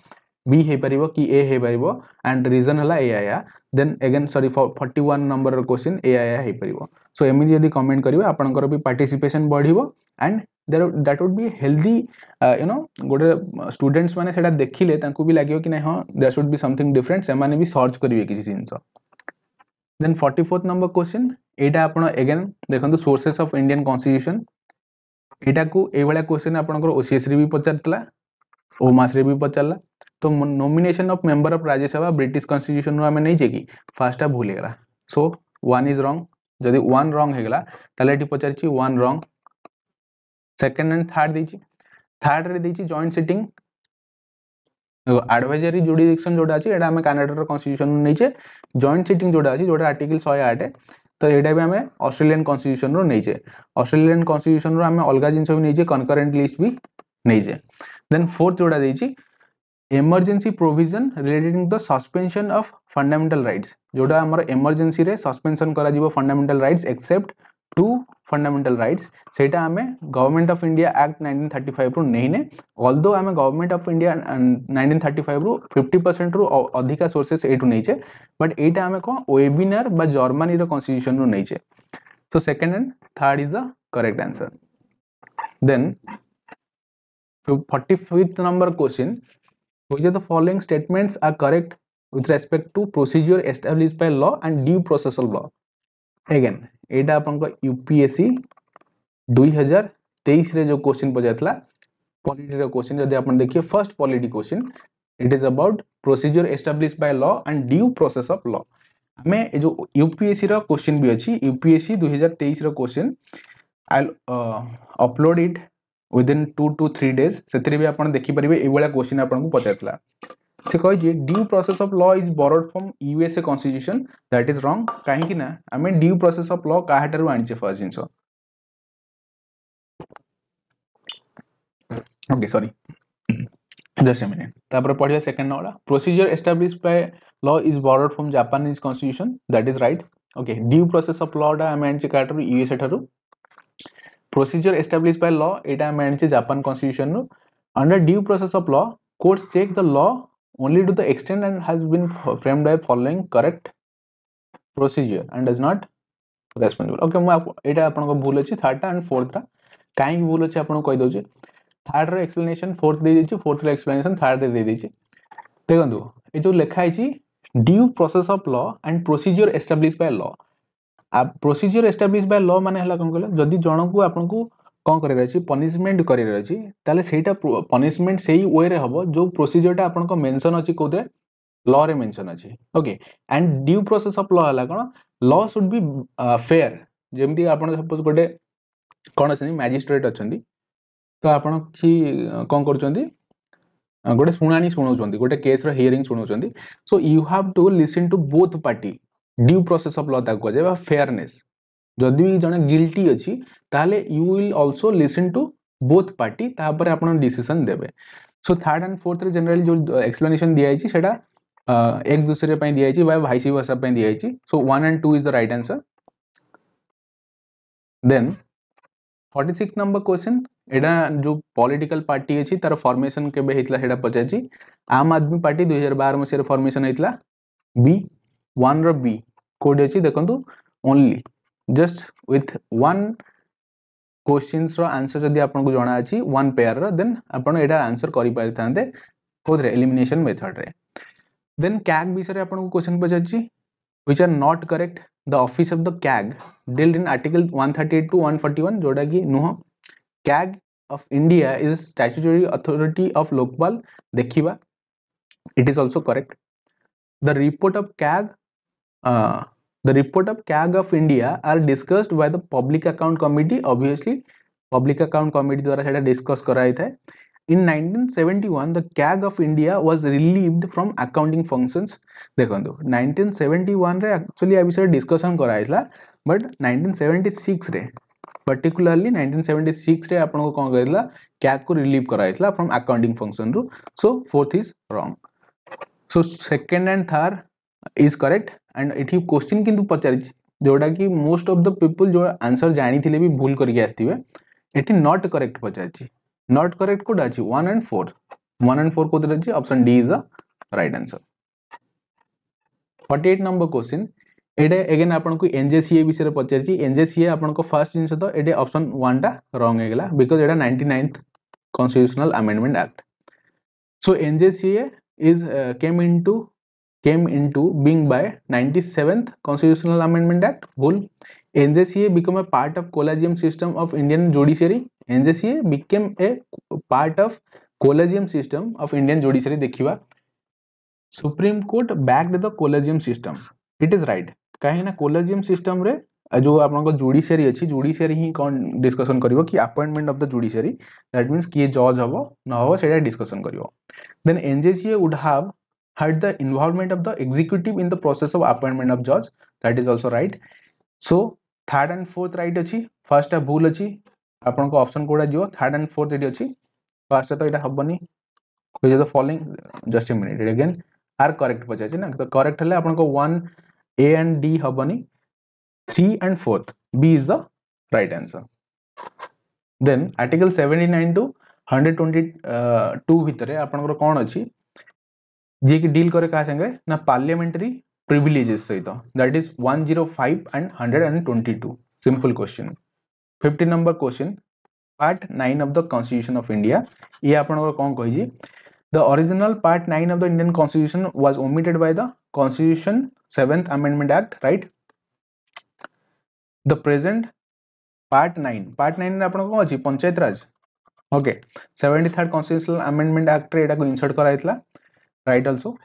बी हे परिबो कि ए हे परिबो एंड रीजन हला ए आया. Then again sorry forty-one number रो क्वेश्चन ए आया हे परिबो. सो एमि यदि कमेंट करिवे आपन को भी पार्टिसिपेशन बढ़िबो and that would be healthy you know गोटे स्टूडेंट्स माने सेटा देखिले तांकु भी लागियो कि नै हां there should be something different से माने भी सर्च करिवे किसी जिंस. Then forty fourth number question एटा आपण अगेन देखंतु सोर्सेस ऑफ इंडियन कॉन्स्टिट्यूशन एटा को ए वाला क्वेश्चन आपनकर ओसीएस रे भी पचारतला ओमास रे भी पचारला तो nomination of member of Rajya Sabha British constitution रो हमें नै जे की फर्स्ट आ भूल गेला सो वन इज रॉन्ग जदी वन रॉन्ग हेगला तले एटी पचारची one wrong second and third दीची थर्ड रे दीची जॉइंट सिटिंग एडवाइजरी जुडिडिक्शन जोडा अछि एटा हमें कनाडा रो कॉन्स्टिट्यूशन नैचे जॉइंट सिटिंग जोडा अछि जोडा आर्टिकल एक सौ आठ है तो एटा भी हमें ऑस्ट्रेलियन कॉन्स्टिट्यूशन रो नैचे ऑस्ट्रेलियन कॉन्स्टिट्यूशन रो हमें अलग जिंस भी नैचे कंकरेंट लिस्ट भी नैचे देन फोर्थ जोडा देछि emergency provision related to the suspension of fundamental rights जोडा हमर इमरजेंसी रे सस्पेंशन करा जीवो fundamental rights except two fundamental rights सेटा हमें government of India act nineteen thirty five रो नहीं ने ऑल्दो हमें government of India nineteen thirty five रो फिफ्टी परसेंट रो अधिका सोर्सेस एटू नहीं छे बट एटा हमें को वेबिनार बा जर्मनी रो कॉन्स्टिट्यूशन रो नहीं छे तो second and third is the correct answer then forty five number question which of the following statements are correct with respect to procedure established by law and due process law again एटा आपनका UPSC दो हज़ार तेईस रे जो question पजातला polity रे question यदि आपन देखिए first polity question it is about procedure established by law and due process of law हमें जो यूपीएससी रा क्वेश्चन भी अछि यूपीएससी दो हज़ार तेईस रा question I upload it within two to three days सेतरी भी आपन देखि परिबे ए वाला क्वेश्चन आपन को पजातला से कहि जे due process of law is borrowed from USA constitution that is wrong काहे कि ना हमें ड्यू प्रोसेस ऑफ लॉ काहाटर आनचे फर्स्ट जिंसो okay sorry just a minute तापर पढिया सेकंड वाला procedure established by law is borrowed from Japanese constitution that is right okay due process of law डा हमें आनचे काहाटर यूएसए थारु प्रोसीजर एस्टैब्लिश्ड बाय लॉ एटा हमें आनचे Japan constitution no under due process of law courts check the law only to the extent and has been framed by following correct procedure and does not responsible okay म एटा आपन को भूल अछि third and fourth रा काहे की भूल अछि आपन कहि दउ छी थर्ड रा एक्सप्लेनेशन फोर्थ दे दे छी फोर्थ रा एक्सप्लेनेशन थर्ड दे दे छी देखंतु ए जो लेखा आइछि due process of law and procedure established by law आ प्रोसीजर एस्टैब्लिश्ड बाय लॉ माने हला कोन कहले जदी जण को आपन को कौन करे रहछि पनिशमेंट करे रहछि ताले सेटा पनिशमेंट सेही वे रे हबो जो प्रोसीजर टा आपन को मेंशन अछि कोदे लॉ रे मेंशन अछि okay and due process of law हला कोन लॉ शुड बी फेयर जेमति आपन सपोज कोटे कोन अछि मैजिस्ट्रेट अछि तो आपन की कोन करछंती गोटे सुनानी सुनौछंती गोटे केस रो हियरिंग सुनौछंती so you have to listen to both party due process of law ता को जेबा फेयरनेस जदि भी जने गिल्टी अछि ताले you will also listen to both party तापर आपण डिसीजन देबे सो थर्ड एंड फोर्थ रे जनरल जो एक्सप्लेनेशन दिया आइछि सेटा एक दूसरे पई दिया आइछि बाय भाईसी भाषा पई दिया आइछि so one and two is the right answer then छियालीस नंबर क्वेश्चन एडा जो पॉलिटिकल पार्टी अछि तार फॉर्मेशन केबे हेतला सेटा पचाछि आम आदमी पार्टी दो हज़ार बारह में से फॉर्मेशन हेतला बी वन रो बी कोड अछि देखंतु only just with one questions रो आंसर जदी आपन को जाना अछि वन पेयर रो देन आपन एटा आंसर करि पारि थांते कोदरे एलिमिनेशन मेथड रे देन कैग विषय रे आपन को क्वेश्चन पचा छी which are not correct the office of the CAG dealt in article one thirty eight two one forty one जोडा की no CAG of India is statutory authority of Lokpal देखिबा it is also correct the report of CAG The report of C A G of India are discussed by the Public Account Committee. Obviously, Public Account Committee द्वारा सेटा discuss कराई था. In nineteen seventy one, the C A G of India was relieved from accounting functions. देखंतु nineteen seventy one रे actually आ विषय discussion कराइला, but nineteen seventy six रे particularly नाइंटीन सेवेंटी सिक्स रे आपण को कोन करैला C A G को रिलीव कराइला from accounting function रो. So fourth is wrong. So second and third is correct. And एठी क्वेश्चन किंतु पचारि जोडा की मोस्ट ऑफ द पीपल जो आंसर जानि थिले भी भूल करिके आस्थिबे एठी नॉट करेक्ट पचारि नॉट करेक्ट कोड अछि one and four one and four code अछि option D is the right answer forty eight number question एडे अगेन आपन को एनजेसीए विषय रे पचारि एनजेसीए आपन को फर्स्ट जिंस तो एडे ऑप्शन वन टा रॉन्ग हेगला बिकॉज़ एडा ninety ninth constitutional amendment act so NJCA is came into came into being by ninety-seventh Constitutional Amendment Act. Bull. N J C A became a part of collegium system of Indian judiciary. N J C A became a part of collegium system of Indian judiciary. देखिवा supreme court backed the collegium system. It is right. कहीं ना collegium system रे जो आपनका judiciary अछि judiciary ही कोन discussion करिवो कि appointment of the judiciary that means कि जज हबो न हबो सेटा डिस्कशन करिवो. Then NJCA would have had the involvement of the executive in the process of appointment of judge. That is also right. So third and fourth right अछि. First आ भूल अछि. आपनका ऑप्शन कोडा जियो थर्ड एंड फोर्थ एडी अछि. First तो एटा हबनी होय the following just a minute again are correct पचाछि ना तो करेक्ट हले आपनको वन ए एंड डी हबनी three and fourth B is the right answer. Then article seventy nine to one twenty two भितरे आपनको कोन अछि जे कि डील करे का संगे ना पार्लियामेंटरी प्रिविलेजेस सहित that is one o five and one twenty two. Simple question fifty number question part nine of the constitution of India ये आपनको कोन कहिजी the original part nine of the Indian constitution was omitted by the constitution seventh amendment act, right? The present part nine part nine आपन को अछि panchayat raj. Okay seventy third constitutional amendment act रे एटा को insert कराइतला, right? Also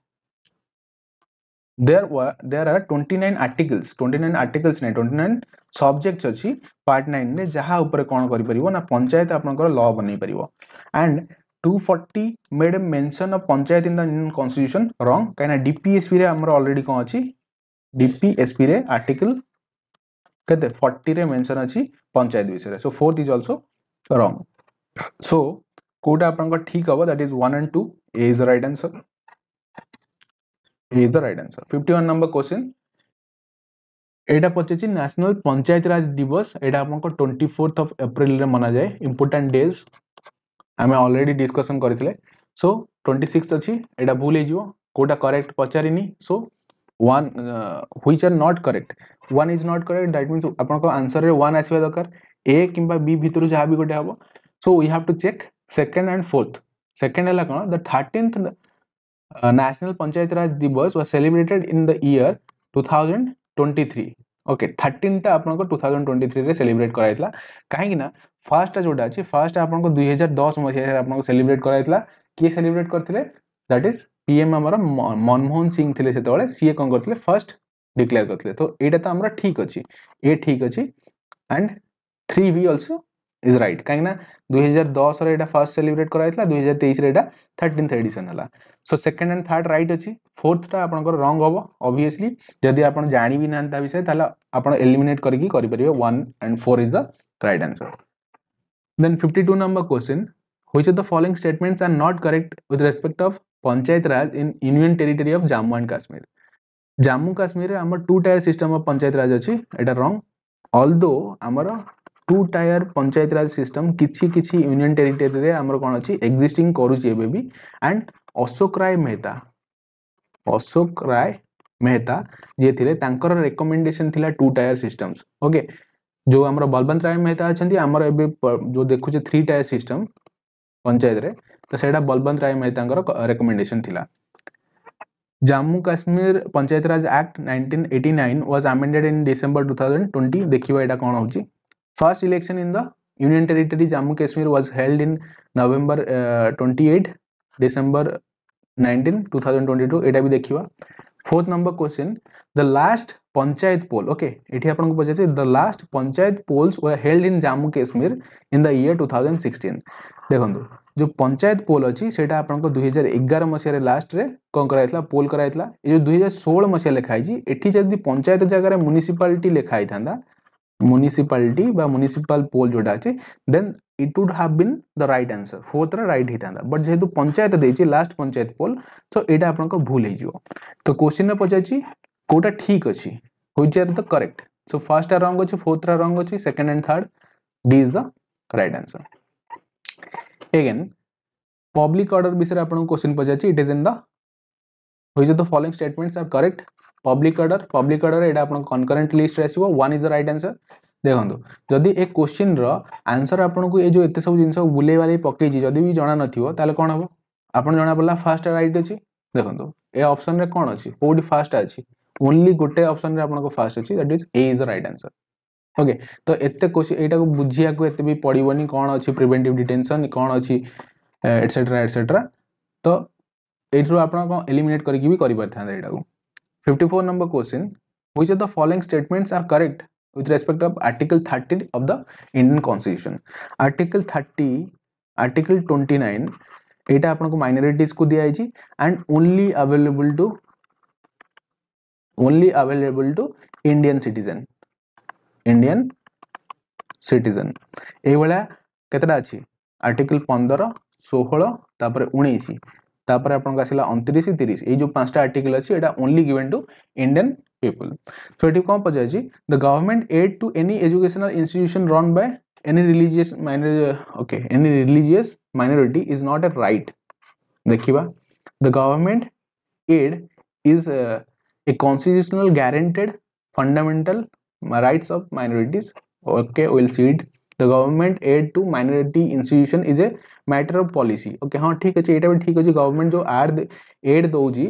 there were there are twenty-nine articles twenty-nine articles ने twenty-nine subjects अछि part nine ने जहा ऊपर कोन करि परिवो ना पंचायत आपन को law बनै परिवो. and two forty made a mention of panchayat in the Indian constitution wrong. कहना डीपीएसपी रे हमर ऑलरेडी कोन अछि डीपीएसपी रे आर्टिकल कहते फोर्टी रे मेंशन अछि पंचायत विषय रे. So fourth is also wrong. So कोटा आपन को ठीक हबो that is one and two. A is the right answer. A is the right answer. Fifty one number question एटा पचेछि नेशनल पंचायत राज दिवस एटा आपन को ट्वेंटी फोर्थ ऑफ अप्रैल रे मना जाय. इंपोर्टेंट डेज आमे ऑलरेडी डिस्कशन करथिले. सो ट्वेंटी सिक्स अछि एटा भूल हे जिवो कोटा करेक्ट पचारिनी. So one which are not correct one is not correct that means आपन को आंसर रे वन आसीबा दरकार ए किबा बी भितरु जहा भी गोटे हबो. So we have to check second and fourth. Second हला कोन the thirteenth national panchayat raj Diwas was celebrated in the year twenty twenty three. Okay thirteen ता आपन को ट्वेंटी ट्वेंटी थ्री रे सेलिब्रेट कराइतला. काहे कि ना फर्स्ट जोटा अच्छी फर्स्ट आपन को ट्वेंटी टेन मसिया आपन को सेलिब्रेट कराइतला. के सेलिब्रेट करथिले दैट इज पीएम हमरा मनमोहन सिंह थिले. सेतबेले सीए कोन करथिले फर्स्ट डिक्लेयर करथिले. तो एटा त हमरा ठीक अछि ए ठीक अछि and three B also is right. काहे ना ट्वेंटी टेन रे एटा फर्स्ट सेलिब्रेट कराइतला ट्वेंटी ट्वेंटी थ्री रे एटा थर्टीन्थ एडिशन हला. So second and third right अछि. फोर्थ ता आपन को रॉन्ग होबो ऑब्वियसली. जदी आपन जानि भी नानता विषय ताला आपन एलिमिनेट करकी करि परिबे. One and four is the right answer. Then fifty-two number question, which of the following statements are not correct with respect of panchayat raj in union territory of Jammu and Kashmir? Jammu Kashmir रे हमर two tier system of panchayat raj अछि एटा wrong. Although हमरा two tier panchayat raj system किछि किछि union territory रे हमर कोन अछि existing करूछि एबे भी. and Ashok Rai Mehta Ashok Rai Mehta जे थिले तांकर recommendation थिला two tier systems. okay जो हमरा बलवंत राय मेहता अछंती हमर एबे जो देखु जे थ्री टायर सिस्टम पंचायत रे तो सेटा बलवंत राय मेहतांकर रिकमेंडेशन थिला. Jammu Kashmir panchayat raj act nineteen eighty nine was amended in December twenty twenty. देखिबा एटा कोन होची. First election in the union territory Jammu Kashmir was held in November twenty eight December nineteen twenty twenty two. एटा भी देखिबा. Fourth number question the last panchayat poll. Okay एठी आपन को पछते the last panchayat polls were held in Jammu Kashmir in the year twenty sixteen. देखंदो जो पंचायत पोल अछि सेटा आपन को ट्वेंटी इलेवन मसिया रे लास्ट रे कोन कराइतला पोल कराइतला. ए जो ट्वेंटी सिक्सटीन मसिया लिखाइ जी एठी जदी पंचायत जगह रे म्युनिसिपालिटी लिखाइ थांदा म्युनिसिपालिटी बा म्युनिसिपल पोल जोडा अछि then it would have been the right answer. Fourth रे राइट हितांदा बट जेहेतु पंचायत देछि लास्ट पंचायत पोल सो एटा आपन को भूल हे जिवो. तो क्वेश्चन ने पछाछि कोटा ठीक अछि which are the correct. So first are wrong अछि फोर्थ आर रॉन्ग अछि second and third D is the right answer. Again public order विषय आपन क्वेश्चन पजाछि it is in the which of the following statements are correct. Public order public order एटा आपन concurrent list रे आसीबो one is the right answer. देखंदो जदी ए question रो आंसर आपन को ए जो एते सब जिंस बुले वाली पकेजी जदी भी जाना नथियो ताले कोन हबो आपन जाना पड़ला फर्स्ट राइट अछि. देखंदो ए ऑप्शन रे कोन अछि कोडी फास्ट अछि ओनली गुटे ऑप्शन रे आपन को फास्ट अछि that is A is the right answer okay. तो एते क्वेश्चन एटा को बुझिया को एते भी पड़िबोनी कोन अछि प्रिवेंटिव डिटेंशन कोन अछि एटसेट्रा एटसेट्रा। तो एटरो आपन को एलिमिनेट करके भी करि परथान एटा को। चौवन number question which of the following statements are correct with respect of article thirty of the Indian constitution article thirty article twenty-nine एटा आपन को minorities को दिया आइजी and only available to only available to Indian citizen Indian citizen ए वाला केतरा अछि article पंद्रह सोलह तापर उन्नीस तापर आपन का सिला उनतीस तीस ए जो पांचटा आर्टिकल अछि एटा only given to Indian people. So it कौन पहुंचा जी the government aid to any educational institution run by any religious minor okay any religious minority is not a right. देखिबा the government aid is uh, a constitutional guaranteed fundamental rights of minorities. Okay we'll see it. The government aid to minority institution is a matter of policy. Okay हाँ ठीक है एटा भी ठीक है government जो are aid दोजी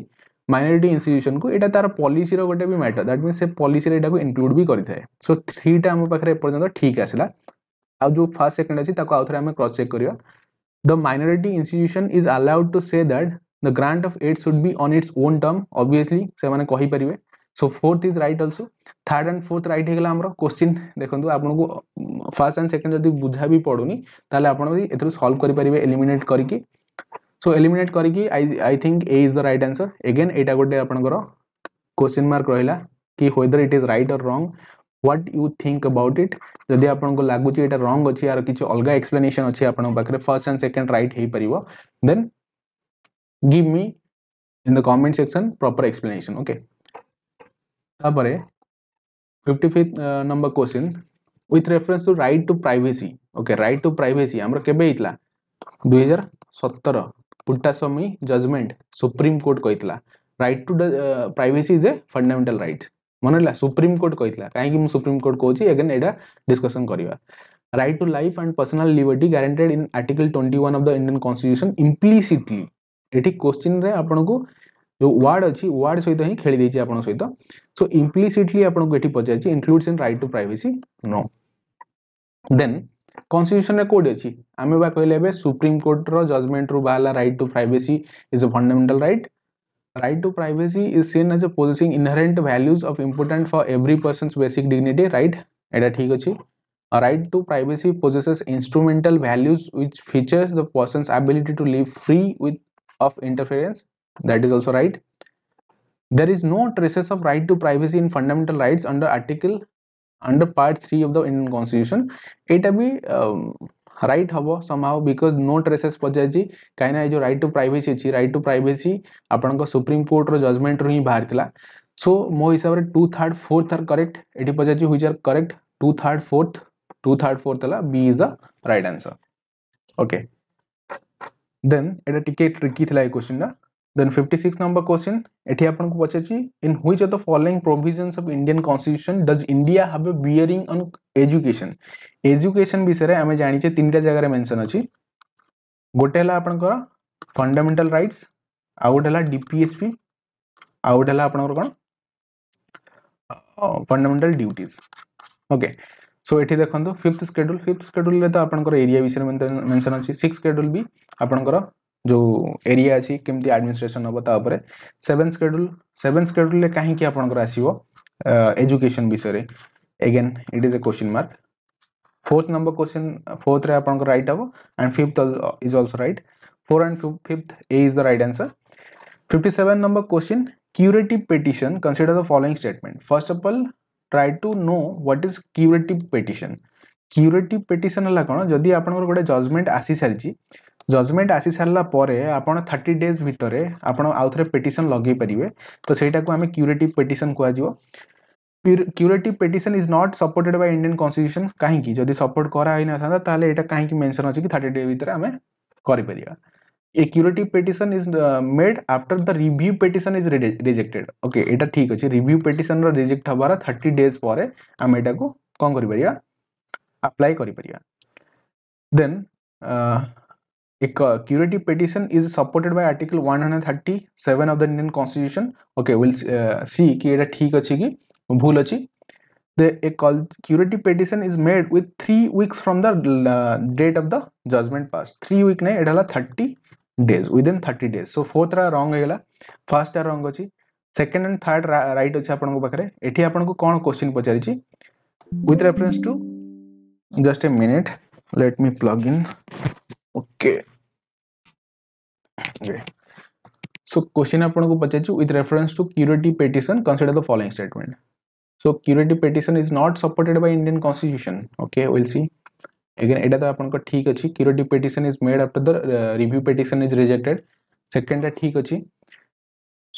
minority institution को एटा तार पॉलिसी रो गोटे भी मैटर दैट मींस से पॉलिसी रे एटा को इंक्लूड भी करि थाए। सो थ्री टा हम पाखरे पर्यंत ठीक आसला आ जो फर्स्ट सेकंड अछि ताको आउथरे हम क्रॉस चेक करियो। The minority institution is allowed to say that the grant of aid should be on its own term obviously से माने कहि परिवे। So fourth is right also third and fourth right हेगला हमरो क्वेश्चन देखंतु आपन को फर्स्ट एंड सेकंड जदी बुझा भी पडुनी ताले आपन एथरो सॉल्व करि परिवे एलिमिनेट करके। सो एलिमिनेट करके I I think A is the right answer. Again एटा गोटे आपनकर क्वेश्चन मार्क रहला कि whether it is right or wrong what you think about it जदी आपन को लागु छि एटा रॉन्ग अछि यार किछ अलगा एक्सप्लेनेशन अछि आपन पाखरे फर्स्ट एंड सेकंड राइट हे परिबो then give me in the comment section proper explanation okay. तापरे पचपन number question with reference to right to privacy okay right to privacy हमर केबे हितला दो हज़ार सत्रह पुट्टास्वामी जजमेंट सुप्रीम कोर्ट कहला right to privacy is a fundamental right मन है सुप्रीम कोर्ट कहला कहीं सुप्रीम कोर्ट कहूँ अगेन यहाँ डिस्कशन करवा। Right to life and personal liberty guaranteed in article इक्कीस of the Indian constitution implicitly ये क्वेश्चन रे आपन को जो वार्ड अच्छी वार्ड सहित ही खेली देती आप सहित। सो इम्प्लीसिटली आपको ये पचार includes in right to privacy no then constitution रे कोड अछि आमे बा कहले बे सुप्रीम कोर्ट रो जजमेंट रु बाला right to privacy is a fundamental right. Right to privacy is seen as a possessing inherent values of important for every persons basic dignity right एटा ठीक अछि। Right to privacy possesses instrumental values which features the persons ability to live free with of interference that is also right. There is no traces of right to privacy in fundamental rights under article under part three of the Indian constitution एटा भी right हबो somehow because no traces पजा जी काइना ए जो right to privacy अछि right to privacy आपन को supreme court रो judgement रो ही बाहर थिला। सो मो हिसाब रे two third fourth are correct एटी पजा जी which are correct two third fourth two third fourth हला B is the right answer okay. Then एटा टिके ट्रिकी थिला ए क्वेश्चन ना। देन छप्पन नंबर क्वेश्चन एठी आपन को पछाची in which of the following provisions of Indian constitution does India have a bearing on education. Education विषय रे हमें जानि छे तीनटा जगह रे मेंशन अछि गोटेला आपन को फंडामेंटल राइट्स आउडला डीपीएसपी आउडला आपन को कोन फंडामेंटल ड्यूटीज ओके। सो एठी देखन तो फिफ्थ शेड्यूल फिफ्थ शेड्यूल रे तो आपन को एरिया विषय मेंशन अछि सिक्स्थ शेड्यूल भी आपन को जो एरिया अच्छी केमती एडमिनिस्ट्रेशन हम तापर सेवेन शेड्यूल सेवेन शेड्यूल कहीं आपर आसो एजुकेशन विषय again it is a question mark. Fourth number question fourth रे आपन राइट हम and fifth is also right four and fifth A is the right answer. सत्तावन number question curative petition consider the following statement first of all try to know what is curative petition. Curative petition हला कोन जदी आपन गोटे judgement आसी सारी judgement आसी सारा परे आपण तीस डेज भितर आपण आउथरे पिटिशन लगे परिवे तो सेटा को हमें क्यूरेटिव पिटिशन कुआ जिवो। Curative petition is not supported by Indian constitution काहे कि जदी सपोर्ट करा होई ना था ताले एटा काहे कि मेंशन अछि कि तीस डेज भितर हमें करि परिया। A curative petition is made after the review petition is rejected okay एटा ठीक अछि रिव्यू पिटिशन रो रिजेक्ट हबारा तीस डेज परे हम एटा को कोन करि परिया अप्लाई करि परिया। Then A curative petition is supported by Article one hundred thirty-seven of the Indian Constitution. Okay, we'll uh, see कि ये ठीक अच्छी कि भूल अच्छी. The a curative petition is made with three weeks from the uh, date of the judgment passed. Three week नहीं ये डाला thirty days within thirty days. So fourth रा wrong है गला, first रा wrong अच्छी, second and third right अच्छी आपन को बकरे. एठी आपन को कौन question पचारी ची? With reference to just a minute, let me plug in. Okay. Okay. So question आपन को पचारी ची with reference to curative petition, consider the following statement. So curative petition is not supported by Indian Constitution. Okay, we'll see. Again, एटा तो आपन को ठीक अच्छी. Curative petition is made after the uh, review petition is rejected. Second है ठीक अच्छी.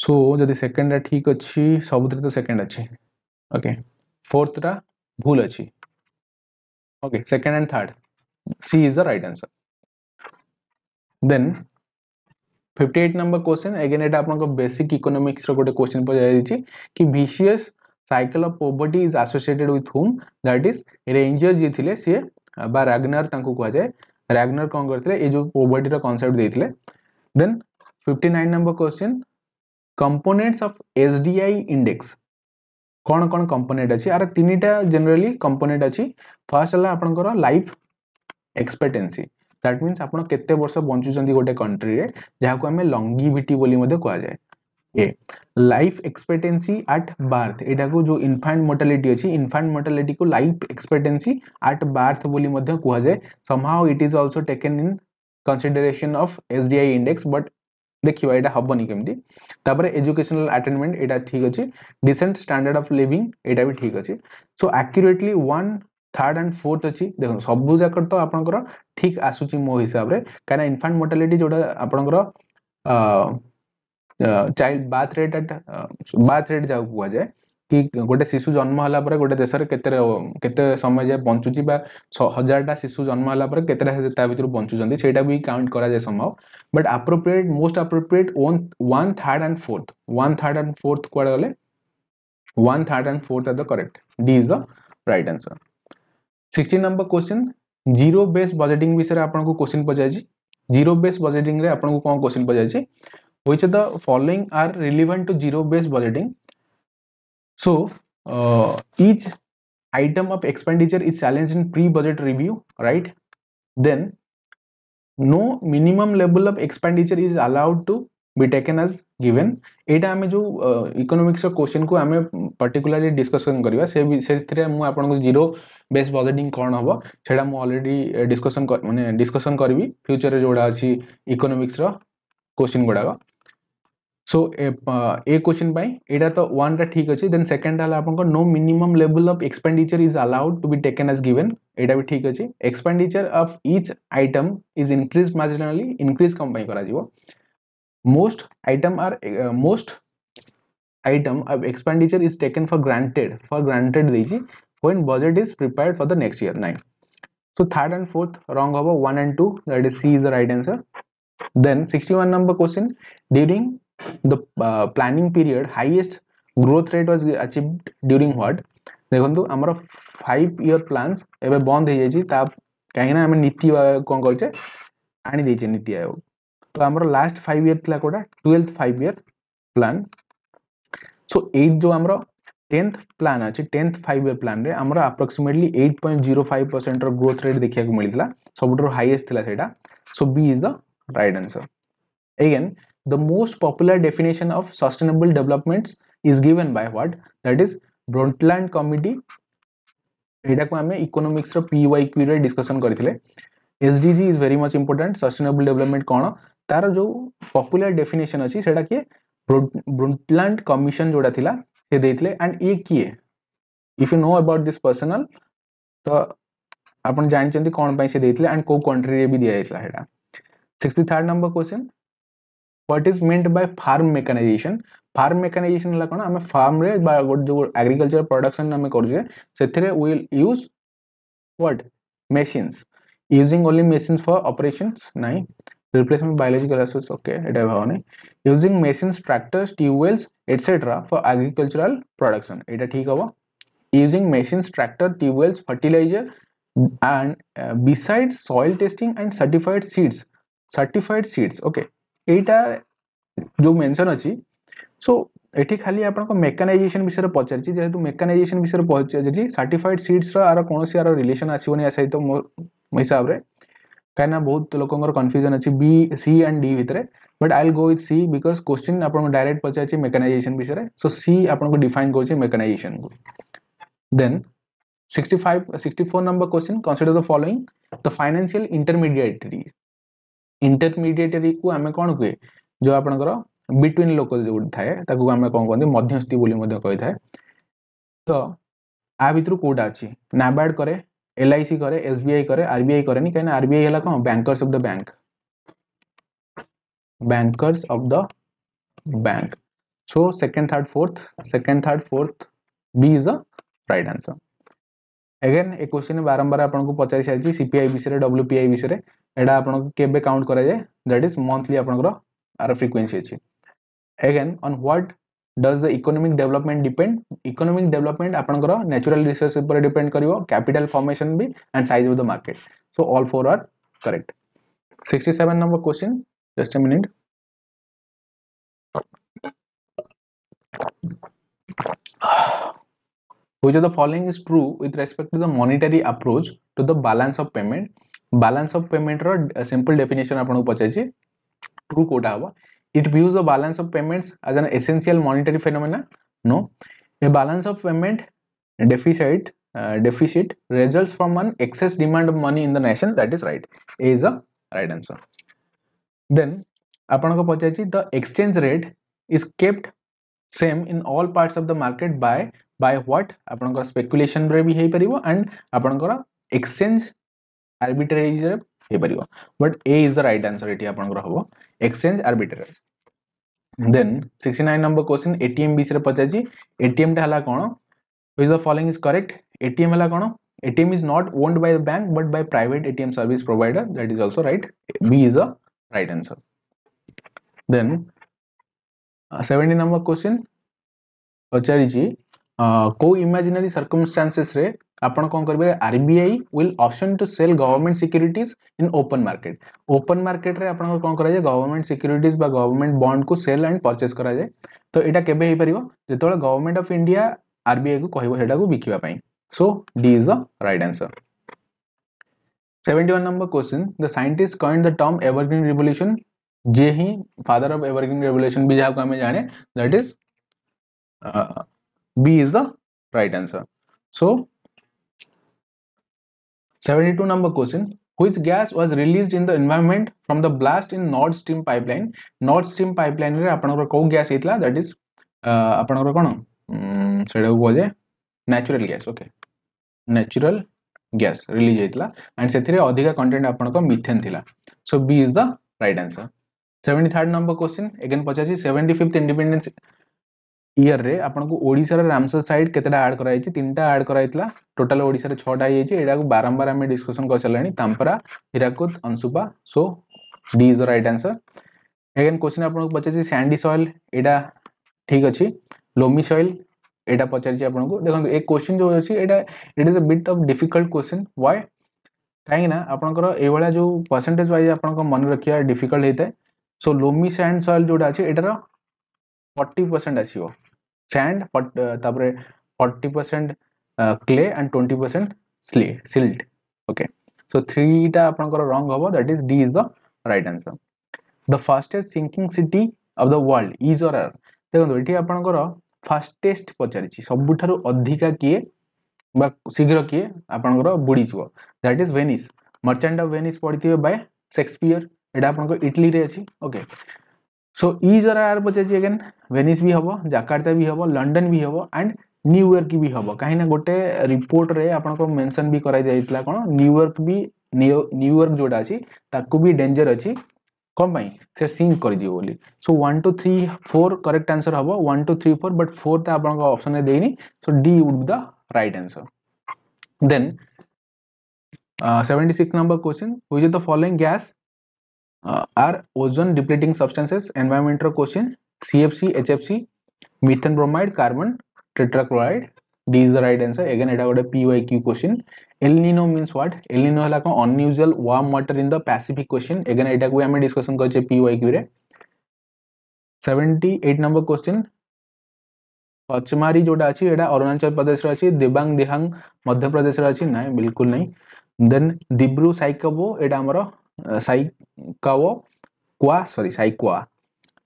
So जब second है ठीक अच्छी, सबूत तो second अच्छी. Okay. Fourth रा भूल अच्छी. Okay, second and third. C is the right answer. Then fifty-eight number question. Again, it आपन को basic economics रो कोटे question पर जाए दीजिए कि vicious cycle of poverty is associated with whom? That is ranger जी थिले से बा रैगनर तंकु को जाए रैगनर कौन करते ले ये जो poverty रो concept दे थिले. Then fifty-nine number question. Components of S D I index. कौन कौन component अच्छी? अरे तीनी टा generally component अच्छी. First वाला आपन को रा life expectancy. That means आपन कितने वर्ष बंचू जंदी कोटे कंट्री रे जहाँ को हमें longevity बोली मधे को आ जाए. ये life expectancy at birth. Ida को जो infant mortality अच्छी, infant mortality को life expectancy at birth बोली मधे को आ जाए. Somehow it is also taken in consideration of S D I index, but देखिवा एटा हबनी केमती. तापरे एजुकेशनल अटेनमेंट एटा ठीक अछि. डिसेंट स्टैंडर्ड ऑफ लिविंग एटा भी ठीक अछि. So accurately one third and fourth अछि. देखो सबु जाकर तो आपनकर ठीक आसुची मो हिसाब रे काना इन्फेंट मोर्टालिटी जोडा आपनकर child birth rate at birth rate जाउ हुआ जाय कि गोटे शिशु जन्म होला पर गोटे देशर केते केते समय जे बंचुची बा one thousand टा शिशु जन्म होला पर केतेटा ता भीतर बंचु जंदी सेटा भी काउंट करा जे संभव. But appropriate most appropriate one third and fourth. One third and fourth कोड गले. One third and fourth are the correct. D is the right answer. sixteen number question zero base budgeting विषय रे आपन को question पजाई छी. Zero base budgeting रे आपन को कोन क्वेश्चन पजाई छी? Which of the following are relevant to zero base budgeting. So uh, each item of expenditure is challenged in pre-budget review, right? Then no minimum level of expenditure is allowed to be taken as given. एटा हमें जो economics का question को हमें particularly discussion करिवा से से तरह मु आपन को zero based budgeting कौन होगा छेड़ा मु already discussion कर माने discussion करिवि future रे जोड़ा अछि economics रा question गोडागा. सो ए क्वेश्चन पाई एटा तो वन रा ठीक अछि. देन सेकंड वाला आपन को no minimum level of expenditure is allowed to be taken as given एटा भी ठीक अछि. Expenditure of each item is increase marginally increase कम पाई करा जीवो. Most item are most item of expenditure is taken for granted for granted देछि when budget is prepared for the next year. Nine. So third and fourth wrong होबो. One and two that is C is the right answer. Then sixty-one number question during the uh, planning period highest growth rate was achieved during what. देखंतु हमरा five year plans एबे बंद हे जेची ता काहे ना हमें नीति कोन करछे आनी देछे नीति आयोग. तो हमरा लास्ट five year थला कोडा twelfth five year plan. सो eight जो हमरा tenth plan अछि tenth five year plan रे हमरा approximately eight point zero five percent रो growth rate देखिया को मिलितला सबुटर हाईएस्ट थला सेटा. So B is the right answer. Again the most popular definition of sustainable developments is given by what. That is Brundtland committee. एटा को हमें economics रो P Y Q रे discussion करथिले. S D G is very much important. Sustainable development कोन तार जो popular definition अछि सेटा के Brundtland commission जोडा थिला से देथिले. एंड ए किए if you know about this personal तो आपण जानि चंती कोन पई से देथिले एंड को कंट्री रे भी दिया जायतला हेडा. sixty-three number question what is meant by farm mechanisation. Farm mechanisation होला कोन हमें फार्म रे बा जो एग्रीकल्चर प्रोडक्शन हमें करजे सेथरे will use what machines. Using only machines for operations nine replacement biological resource. Okay एटा भावने using machines tractors tubewells etcetera for agricultural production एटा ठीक होबो. Using machines tractor tubewells fertiliser and besides soil testing and certified seeds certified seeds okay एटा जो mention अछि so एठी खाली आपन को मेकानाइजेशन विषय पचार छी जेहेतु मेकानाइजेशन विषय पचार छी सर्टिफाइड सीट्स रा आरो कोनोसी आरो रिलेशन आसीबो नै आसे तो मोर हिसाब रे काना बहुत लोकंगर कंफ्यूजन अछि बी सी एंड डी भितरे but I will go with C because question आपन डायरेक्ट पचार छी मेकानाइजेशन विषय सो सी आपन को डिफाइन कर छी मेकानाइजेशन को then sixty-five sixty-four number question consider the following the financial intermediary intermediary को हमें कौन कहे जो आपनकर बिटवीन लोकल जो थाए ताको हमें कौन कहंदी मध्यस्थी बोली मध्य कहि थाए तो आ भितर कोडा अछि नाबार्ड करे L I C करे S B I करे R B I करे नि कहिना R B I हला कोन bankers of the bank bankers of the bank so second third fourth second third fourth B is the right answer again एक question बारंबार आपन को पचाई साइजी सीपीआई विषय रे डब्ल्यूपीआई विषय रे एडा आपन को केबे काउंट करा जाय दैट इज मंथली आपन को आर फ्रीक्वेंसी अछि again on what does the economic development depend economic development आपन को नेचुरल रिसोर्स ऊपर डिपेंड करिवो कैपिटल फॉर्मेशन भी and size of the market so all four are correct sixty-seven number question just a minute Which of the following is true with respect to the monetary approach to the balance of payment? Balance of payment रा simple definition आपन को पचाइछि true Kota हवा It views the balance of payments as an essential monetary phenomena. No, a balance of payment deficit uh, deficit results from an excess demand of money in the nation. That is right. A is the right answer. Then आपन को पचाइछि the exchange rate is kept same in all parts of the market by by what आपन को speculation रे भी हे परिवो and आपन को exchange arbitrage रे हे परिवो but A is the right answer एटी आपन को होबो exchange arbitrage then sixty-nine number question ATM बीच रे पचा जी एटीएम टा हला कोन which the following is correct ATM हला कोन ATM is not owned by the bank but by private ATM service provider that is also right B is the right answer then seventy number question पचा जी को imaginary circumstances रे आपण कोन करबे RBI will option to sell government securities in open market open market रे आपण कोन करा जे गवर्नमेंट सिक्युरिटीज बा गवर्नमेंट बॉन्ड को सेल एंड परचेस करा जे तो एटा केबे हे परिवो जेतोले गवर्नमेंट ऑफ इंडिया आरबीआई को कहबो हेडा को बिकिबा पई so D is the right answer seventy-one number question the scientist coined the term evergreen revolution जे ही फादर ऑफ एवरग्रीन रिवॉल्यूशन भी जाको हम जाने that is B is the right answer. So seventy-two number question: Which gas was released in the environment from the blast in Nord Stream pipeline? Nord Stream pipeline रे आपन को को gas इतला that is आपन को कोन सेडा को जे natural gas okay natural gas release इतला and सेथिरे अधिका content आपन को methane थिला so B is the right answer. seventy-three number question again पचासी seventy-fifth independence ईयर रे आपन को ओडिसा रे रामसर साइड केतेडा ऐड कराई छि तीनटा ऐड कराइतला टोटल ओडिसा रे six टा आइ छि एडा को बारंबार हम डिस्कशन कर चलनी Tampara Hirakud Ansupa so D is the right answer again question आपन को पचा छि सैंडी सॉइल एडा ठीक अछि लोमी सॉइल एडा पचार छि आपन को देखो एक क्वेश्चन जो अछि एडा it is a bit of difficult question why काहे ना आपन को एवला जो परसेंटेज वाइज आपन को मन रखिया डिफिकल्ट हेते सो लोमी सैंड सॉइल जोडा अछि एडा forty percent आसीओ सैंड तापरे forty percent clay and twenty percent स्ले सिल्ट ओके सो three टा आपनकर रॉन्ग होबो that is D is the right answer the fastest sinking city of the world is और आर देखो एठी आपनकर फास्टेस्ट पचारि छी सबुठारो अधिका किए बा शीघ्र किए आपनकर बुडी छुओ that is Venice merchant of Venice पढिथिबे बाय शेक्सपियर एटा आपनकर इटली रे अछि ओके सो ई जरा आर पचाजी अगेन वेनिस भी हबो जकार्ता भी हबो लंडन भी हबो एंड न्यूयॉर्क भी हबो काही ना गोटे रिपोर्ट रे आपन को मेंशन भी कराई जायतला कोन न्यूयॉर्क भी न्यूयॉर्क जोडा अछि ताकू भी डेंजर अछि कोन पई से सिंक कर दियो बोली सो one two three four correct answer हबो one two three four but four त आपन को ऑप्शन देइनी so D would be the right answer then seventy-six number question which is the following gas are ozone depleting substances environmental question CFC HFC methane bromide carbon tetrachloride D is the right answer again एटा गोटे PYQ question El Nino means what? El Nino हला को unusual warm water in the Pacific Ocean. Again एटा को हम discussion करछे P Y Q रे. अठहत्तर number question पचमारी जोटा अच्छी एटा अरुणाचल प्रदेश रे अछि, दिबांग दिहांग मध्य प्रदेश रे अछि नाही बिल्कुल नहीं. देन दिब्रु साइकावो एटा हमरो साइकावो क्वा सॉरी साइक्वा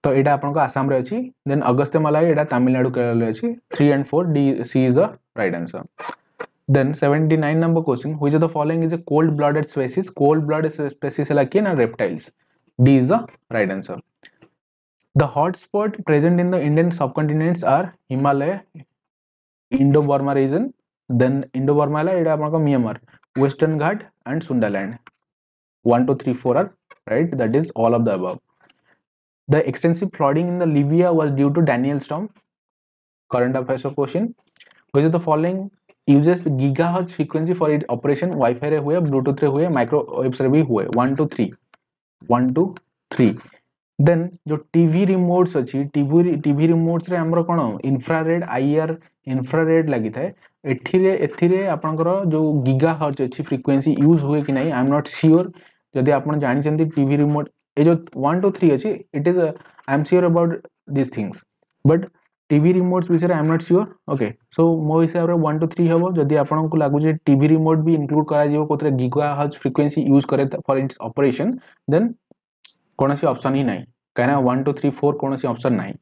तो एटा आपन को आसाम रे अछि. देन अगस्त्यमालाई एटा तमिलनाडु केरल रे अछि. Three and four D C is the right answer. Then seventy-nine number question, which of the following is a cold blooded species? Cold blooded species are like reptiles. D is the right answer. The hotspots present in the Indian subcontinents are Himalaya, Indo-Burma region, then Indo-Burma la ida apanka Myanmar, Western Ghat and Sundaland. one two three four are right, that is all of the above. The extensive flooding in the Libya was due to Daniel storm. Current affairs question, which of the following uses gigahertz frequency for it operation? Wifi रे हुए, Bluetooth रे हुए, microwaves रे भी हुए. One two three one two three. Then जो TV remotes अछि, TV TV remotes रे हमरो कोन इंफ्रारेड आईआर इंफ्रारेड लागि थाए. एथि रे एथि रे आपनकर जो गीगाहर्ट्ज अछि फ्रीक्वेंसी यूज हुए कि नाही आई एम नॉट श्योर. जदी आपन जानि छथि टीवी रिमोट ए जो वन टू थ्री अछि it is I am sure about this things but TV remotes विषय I am not sure. Okay so मो हिसाब रे वन टू थ्री हबो. जदी आपन को लागु जे टीवी रिमोट भी इंक्लूड करा जेबो कोतरे गीगाहर्ट्ज फ्रीक्वेंसी यूज करे फॉर इट्स ऑपरेशन देन कोनोसी ऑप्शन ही नाही कहना वन टू थ्री फोर कोनोसी ऑप्शन नाही.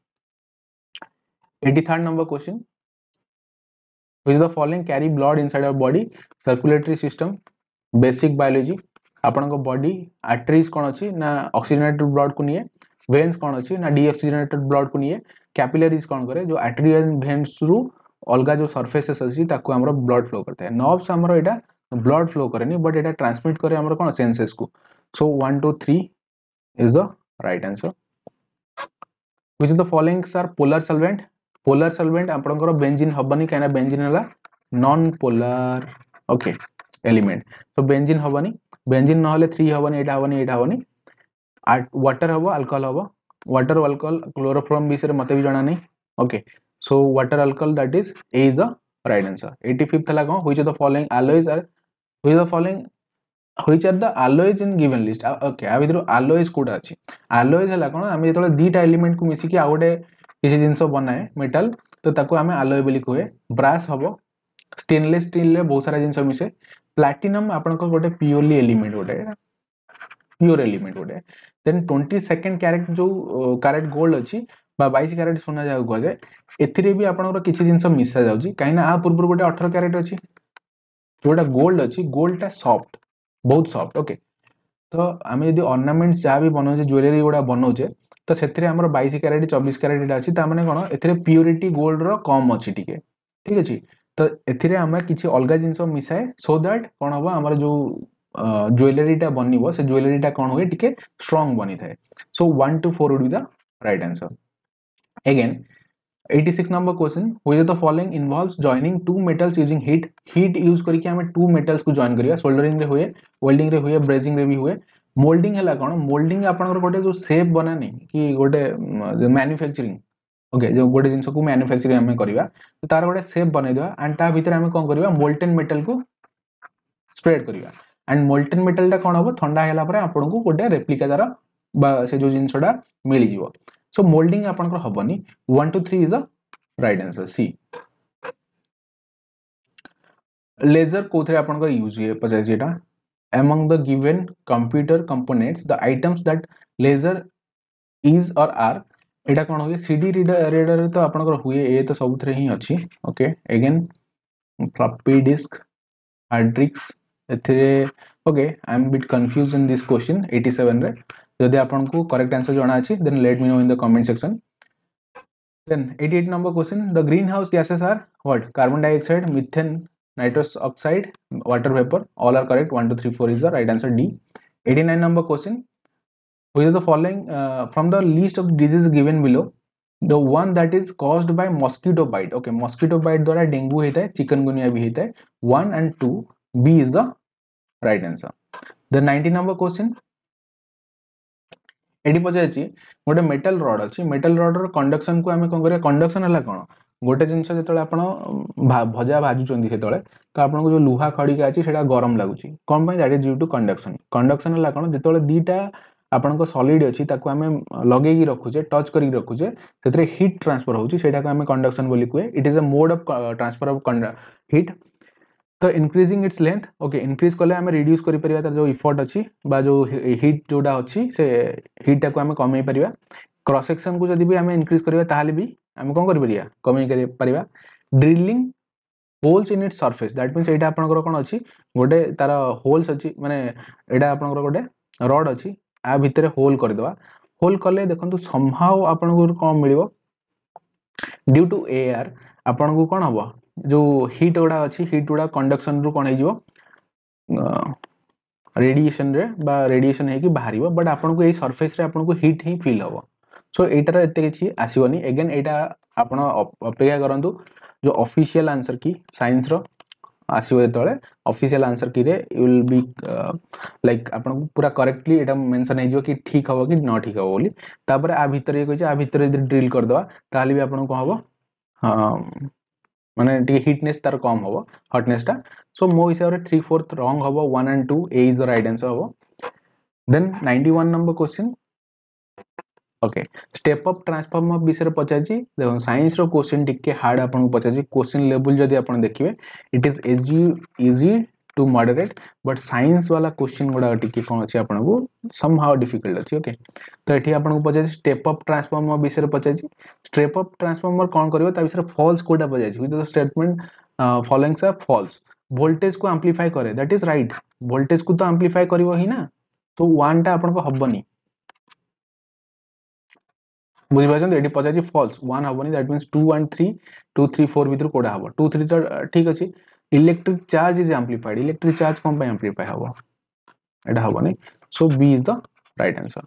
Eighty three number question, which is the following carry blood inside our body? Circulatory system, basic biology. आपन को बॉडी आर्टरीज कोन अछि ना ऑक्सीजनेटेड ब्लड को निए, वेन्स कोन अछि ना डीऑक्सीजनेटेड ब्लड को निए, कैपिलरीज कौन करे जो आर्टरी एंड वेन्स थ्रू अलग जो सरफेसेस अछि ताको हमरा ब्लड फ्लो करते है. नर्व्स हमरा एटा ब्लड फ्लो करेनी बट एटा ट्रांसमिट करे हमरा कोन सेंसेस को. So one two three is the right answer. Which of the followings are polar solvent? Polar solvent आपनकर बेंजीन हबनी काना बेंजीन हला non polar okay element. So benzene हबनी, बेंजीन न हले थ्री हबनी एटा हबनी एटा हबनी. वाटर हबो, अल्कोहल हबो. वाटर अल्कोहल क्लोरोफॉर्म विषय मत भी जाना नहीं. Okay so water alcohol that is A is the right answer. Eighty five हला कोन which of the following alloys are which of the following which are the alloys in given list. Okay आ भीतर alloys कोडा अछि. Alloys हला कोन हम जेतले दीटा element को मिसी के आ गोटे किसी जिंसो बनाए मेटल तो ताको हम एलॉय बोली कोए. ब्रास हबो, स्टेनलेस स्टील ले बहुत सारा जिंसो मिसे. प्लैटिनम आपन को गोटे प्योरली एलिमेंट गोटे प्योर एलिमेंट गोटे. देन ट्वेंटी सेकंड कैरेट जो कैरेट गोल्ड अछि बा बाईस कैरेट सोना जाउ को जे एथिरे भी आपनकर किछि जिंस मिसा जाउ छी काइना आ पूर्व गोटे अठारह कैरेट अछि जोटा गोल्ड अछि. गोल्ड टा सॉफ्ट बहुत सॉफ्ट. ओके तो हम यदि ऑर्नामेंट्स जा भी बनौ जे ज्वेलरी गोडा बनौ जे तो सेथिरे हमर बाईस कैरेट चौबीस कैरेट अछि ता माने कोन एथिरे प्योरिटी गोल्ड रो कम अछि ठीक है ठीक अछि. तो एथिरे हम किछि अलगा जिंस मिसाए सो दैट कोन होबा हमर जो ज्वेलरी टा बनिबो से ज्वेलरी टा कोन होय ठीके स्ट्रांग बनि थाए. So one two four would be the right answer. Again eighty six number question, which of the following involves joining two metals using heat? Heat use करके हमें टू मेटल्स को जॉइन करिया. Soldering रे होए, welding रे होए, brazing रे भी होए. मोल्डिंग हला कोन? मोल्डिंग आपनकर गोटे जो शेप बनानी कि गोटे मैन्युफैक्चरिंग ओके जो गोटे जिंस को मैन्युफैक्चरिंग हमें करिवा तो तार गोटे शेप बनाइ देबा एंड ता भीतर हमें कोन करिवा मोल्टेन मेटल को स्प्रेड करिवा. एंड मोल्टेन मेटल टा कोन होबो ठंडा हेला पर आपन को गोटे रेप्लिका दारा बा से जो जिंसडा मिलि जीवो. सो मोल्डिंग आपन को होबनी. One two three is the right answer C. Laser कोथरे आपन को यूज हे पचास जेटा among the given computer components the items that laser is और आर एटा कोन होय? सीडी रीडर रीडर तो आपन को हुए ए तो सबुथरे ही अछि. Okay again floppy disk, hard disk एथे. Okay I am bit confuse in this question eighty seven रे. जदि आपन को करेक्ट आंसर जाना अछि then let me know in the comment section. Then eighty eight number question, the green house gases are what? Carbon dioxide, methane, nitrous oxide, water vapour. All are correct. One two three four is the right answer D. Eighty nine number question, which of the following from the list of disease given below the one that is caused by mosquito bite? Okay mosquito bite द्वारा dengue होता है, chikungunya भी होता है. One and two B is the right answer. The ninety number question, एडी पजाची मोटे metal rod अछि. मेटल रॉड रो कंडक्शन को हमें कोन करे? कंडक्शन हला कोन गोटे जिनस जो आप भजा भाजुंट से तो आपको जो लुहा खड़िका अच्छी से गरम लगुच कौन that is due to conduction. Conduction है कौन जो दीटा आपंक सॉलिड अच्छी आम लगे रखुचे टच कर रखुचे से हीट ट्रांसफर होम कंडक्शन बोली कहे। It is a mode of transfer of heat. तो increasing its length okay increase कले आम रिड्यूस कर परिया तार जो इफर्ट अच्छी बा जो हीट जोटा अच्छी से हीट टाक आम कमे परिया। क्रॉस सेक्शन को जब भी आम इनक्रीज करिया ताहले भी आम कौन कर कमे परिया। Drilling holes in its surface that means यहाँ आपंकर कौन अच्छी गोटे तार होल्स अच्छी माने यहाँ आपंकर गोटे रड अच्छी आ भितर होल करदेवा। होल कले देखो सम्हाओ आपन कौन मिल ड्यू टू एयर आपण को कौन हम जो हीट गुड़ा अच्छी हीट गुड़ा कंडक्शन रु कौन हो रेडिएशन रे बा रेडिएशन है कि बाहर बट आपको ये सरफेस रे आपको हीट ही फील हम। सो यार एत कि आसवनी एगेन यहाँ आप अपेक्षा करूँ जो ऑफिशियल आंसर की साइंस रो आसो जो ऑफिशियल आंसर की रे यू विल बी लाइक आपको पूरा करेक्टली एटा मेंशन हो कि ठीक हम कि न ठीक हम बोली तापर आ भर ये कह भर यदि ड्रिल करदे ताल भी आपको कौन हम हाँ माने टी हिटनेस तार कम हम हटनेसटा। सो मो हिसाब से थ्री फोर्थ रंग हम one and two A is the right answer हम। Then ninety one number question okay step up transform up विषय पचारछि। देखो साइंस रो क्वेश्चन टिके हार्ड आपन पचारछि क्वेश्चन लेवल जदि आपन देखिबे it is easy easy to moderate but science वाला क्वेश्चन गुडा टिके कोन अछि आपन को सम हाउ डिफिकल्ट अछि ओके। तो एठी आपन को पचारछि स्टेप अप ट्रांसफॉर्मर विषय पचारछि। स्टेप अप ट्रांसफॉर्मर कोन करियो ता विषय फॉल्स कोडा पचारछि with the statement followings are false. Voltage को एम्प्लीफाई करे दैट इज राइट। वोल्टेज को तो एम्प्लीफाई करिवो ही ना तो वन ता आपन को हबनी बुझी पार्टी ये पचार फल्स वन हेनी that mean two and three two three four भर कौटा हम टू थ्री तो ठीक अच्छे। Electric charge is amplified electric charge कौन एम्प्लीफाई हम यहाँ हेनी। So B is the right answer.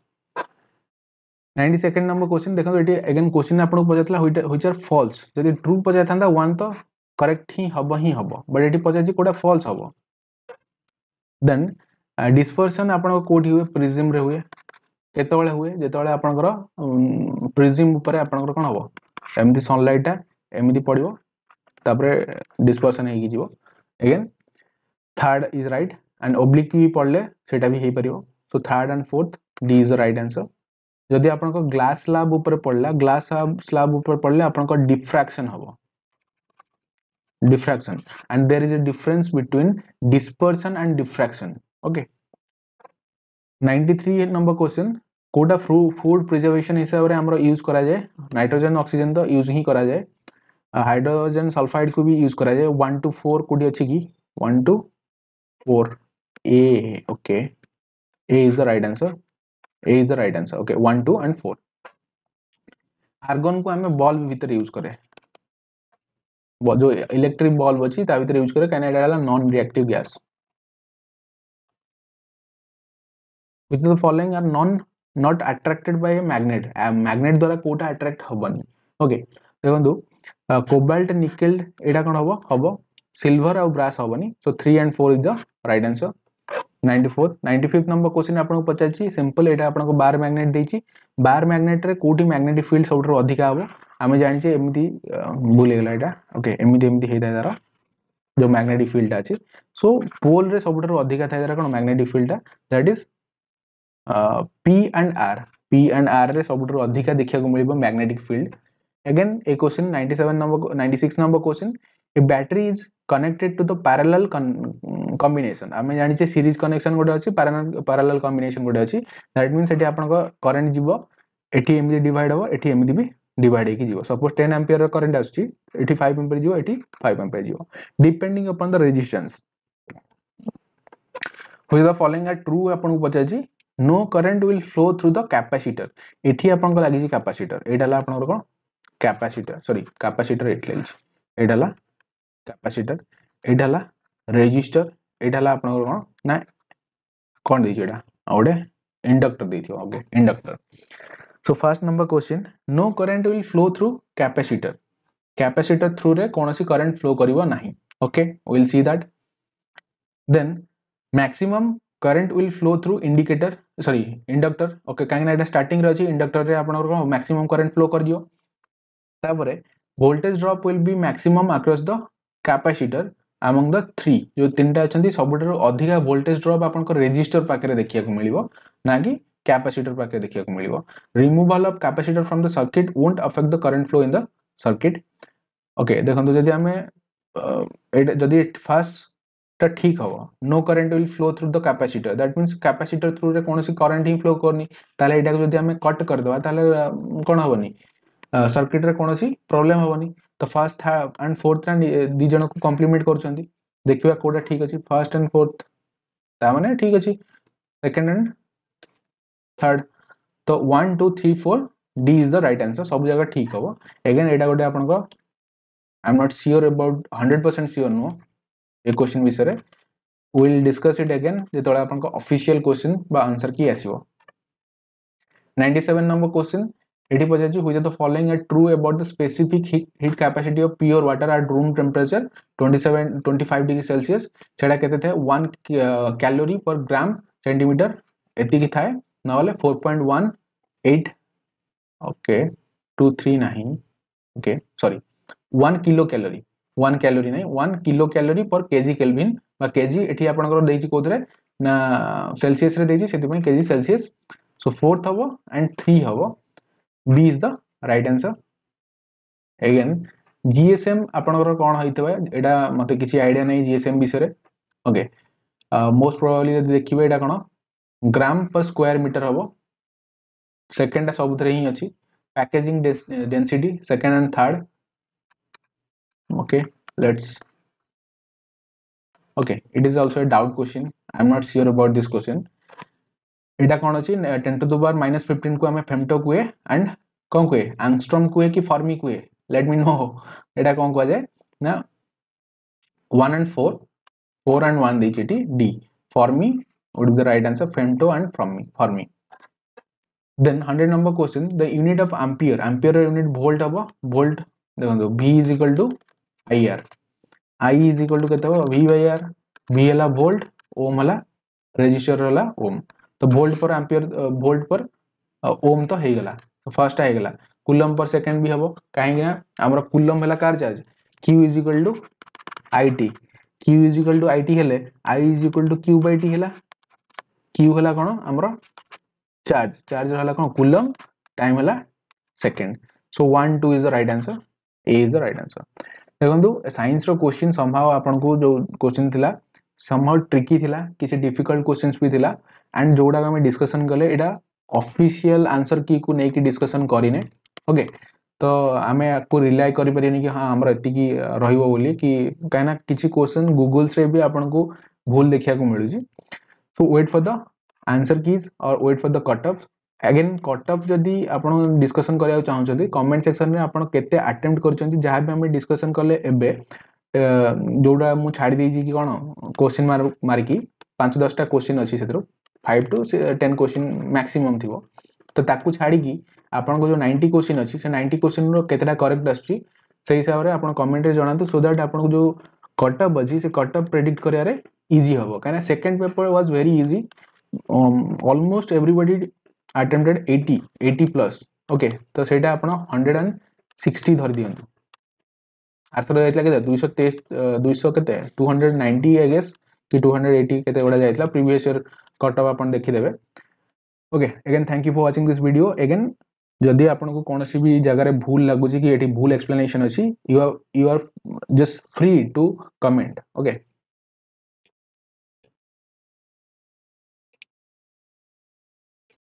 Ninety second number question देखो ये एगेन क्वेश्चन आपको पचार व्हिच आर फल्स जब ट्रू पचार था वन तो करेक्ट ही हम ही हम बट ये पचार कौटा फल्स हम। देन डिस्पर्सन आप कौटी हुए प्रिज्म हुए केतबले हुए जिते आपंकर प्रिज्म उपर आपंकर कौन हम एमती सनलाइटा एमती पड़ो तापर डिस्पर्सन हो again third is right and oblique भी पढ़ले सेटा भी हो पार। So third and fourth D is the right answer. जदि आपंकर ग्लास स्लाब उपर पड़ला ग्लास स्लाब उपर पड़ले आपंकर डिफ्रैक्शन हम diffraction and there is a difference between dispersion and diffraction okay. Ninety three number question कोटा फूड प्रिजर्वेशन हिसाब से हमरो यूज करा जाए नाइट्रोजन ऑक्सीजन तो यूज ही करा जाए हाइड्रोजन सल्फाइड को भी यूज करा जाए। वन टू फोर कोटी अच्छी की one two four A okay A is the right answer A is the right answer okay one two and four. Argon को हमें बल्ब भीतर यूज करे जो इलेक्ट्रिक बल्ब अच्छी ता भीतर यूज करे कहीं non reactive gas. Which of the following are non not attracted by a magnet? A magnet द्वारा कोटा attract हबन ओके। देखो कोबाल्ट निकेल एटा कौन हम हम सिल्वर और ब्रास हबनी। So three and four is the right answer. Ninety four ninety five number question आपको पचारछि सिंपल एटा आपको बार मैग्नेट देछि बार मैग्नेट रे कोठी मैग्नेटिक फील्ड सबसे अधिक हम आम जानिचे एमती भूल गला एटा ओके एमती एमती हेदा तारा जो मैग्नेटिक फील्ड अछि। सो पोल रे सबसे अधिक थाय तारा कोन magnetic field that is P and R P and R रे सबुठ अधिका देखा मिले magnetic field. Again A question ninety seven number ninety six number question a battery is connected to the parallel combination आम जानी सीरीज कनेक्शन गोटे अच्छी parallel combination गोटे अच्छी दैट मीन से आपंकर करंट जीव एटी एमती डिवाइड हम एटी एमती भी डिवाइड हो सपोज टेन एम्पियर करंट आसुची एटी फाइव एम्पियर जीव एटी फाइव एम्पियर जीव depending upon the resistance. Which of the following are true आपको पचारछि no current will flow through the capacitor एठी आपन को लागि कैपेसिटर एटा ला आपन को कैपेसिटर सॉरी कैपेसिटर एट लगी एटा ला कैपेसिटर एटा ला रेजिस्टर एटा ला आपन को ना कोन दे जेडा ओडे इंडक्टर देथियो okay inductor. So first number question no current will flow through capacitor capacitor through रे कोनोसी करंट फ्लो करिवो नाही okay we will see that. Then maximum current will flow through indicator sorry inductor okay कहीं starting inductor रे आपन maximum current flow कर दियो तापर voltage drop will be maximum across the capacitor among the three जो तीन टा अच्छा सबुठार अधिका voltage drop आप रेजिस्टर पाखे देखा मिलो ना कि कैपेसिटर पाखे देखा मिलो। Removal of capacitor from the circuit won't affect the current flow in the circuit. Okay देखो जब आम जदि फास्ट ठीक हम no current will flow through the capacitor that means capacitor through रे कौन करंट ही फ्लो करनी आम कट करदे कौन हेनी सर्किट रे कौन प्रोब्लेम हेनी। तो फर्स्ट एंड फोर्थ एंड दी जन को कम्प्लीमेंट कर देखा कौटा ठीक अच्छे फर्स्ट एंड फोर्थ मैंने ठीक अच्छे सेकेंड एंड थर्ड तो one two three four D is the right answer सब जगह ठीक हम। एगेन यहाँ गोटे आप I am not sure about hundred percent sure no ये क्वेश्चन विषय में विल डिस्कस इट अगेन जो आप ऑफिशियल क्वेश्चन आंसर की आसो। नाइंटी सेवन नंबर क्वेश्चन ये पचार हुई the following are true about the specific heat capacity of pure water at room temperature twenty seven twenty five degree Celsius सेटा केते थाए वन कैलोरी पर ग्राम सेंटीमीटर एति थाए ना वाले four point one eight okay two three नहीं okay sorry one kilo calorie one calorie नहीं one kilo calorie per KG kelvin बा केजी एठी आपनकर देछि कोथरे ना सेल्सियस रे देछि सेति पय केजी सेल्सियस सो फोर्थ हबो एंड थ्री हबो B is the right answer. Again GSM आपनकर कोन होइतबा एटा मते किछि आईडिया नहीं जीएसएम विषय रे ओके मोस्ट प्रोबेबली यदि देखिबे एटा कोन ग्राम पर स्क्वायर मीटर हबो सेकंड सबुथरे ही अछि packaging density second and third okay let's okay it is also a doubt question I'm not sure about this question eta kon achi ten to the power minus fifteen को हमें femto कुए and कौन कुए angstrom कुए कि Fermi कुए late me no एटा कौन कह जाए ना one and four four and one देछि D fermi would be the right answer femto and fermi fermi. Then hundred number question the unit of ampere ampere unit volt हबो volt देखो v is equal to I R I is equal to के v by R v हला volt ohm हला resistor हला ओम तो volt पर ampere volt पर ओम तो हे गला तो फर्स्ट हे गला कूलम पर सेकंड भी हबो काहे ना हमर कूलम हला कार charge q is equal to it q is equal to it हेले i is equal to q by t हला q हला कोन हमर चार्ज चार्ज हला कोन कूलम टाइम हला second so one two is the right answer A is the right answer. देखो science रो क्वेश्चन समहाउ आपन को जो क्वेश्चन थिला समहाउ ट्रिकी थिला किसी डिफिकल्ट क्वेश्चंस भी थिला एंड जोडा हमें डिस्कशन करले एटा ऑफिशियल आंसर की को नै की डिस्कशन करिने ओके तो हमें आपको रिलाय करि परिनी कि हां हमरा एति की रहइबो बोली कि काना किसी क्वेश्चन गूगल से भी आपन को भूल देखिया को मिलु जी so wait for the answer keys और wait for the cut off. Again cut off जदि आपन डिस्कशन करिया चाहौ कमेंट सेक्शन में आपन केते अटेम्प्ट करछन जहा भी हम डिस्कशन करले एबे जोडा मु छाडी देजी कि कोन क्वेश्चन मार मारकी पांच दस टा क्वेश्चन अछि सेतरो five to ten question maximum थिवो तो ताकू छाडी की आपन को जो नाइंटी क्वेश्चन अछि से नाइंटी क्वेश्चन रो केतेटा करेक्ट आछि से हिसाब रे आपन कमेंट रे जणातु सो दैट आपन को जो कट ऑफ अछि से कट ऑफ प्रेडिक्ट करिया रे इजी हबो काना second paper was very easy almost everybody attempted eighty eighty plus okay तो सेटा आपण वन सिक्सटी धर दियंतु आर्थर जायतला के टू ट्वेंटी टू हंड्रेड केते टू नाइंटी आई गेस कि टू एटी केते बडा जायतला प्रीवियस ईयर कट ऑफ आपण देखि देबे okay. Again thank you for watching this video. Again जदी आपण को कोनोसी भी जगह रे भूल लागु छी कि एठी भूल एक्सप्लेनेशन अछि you are you are just free to comment okay.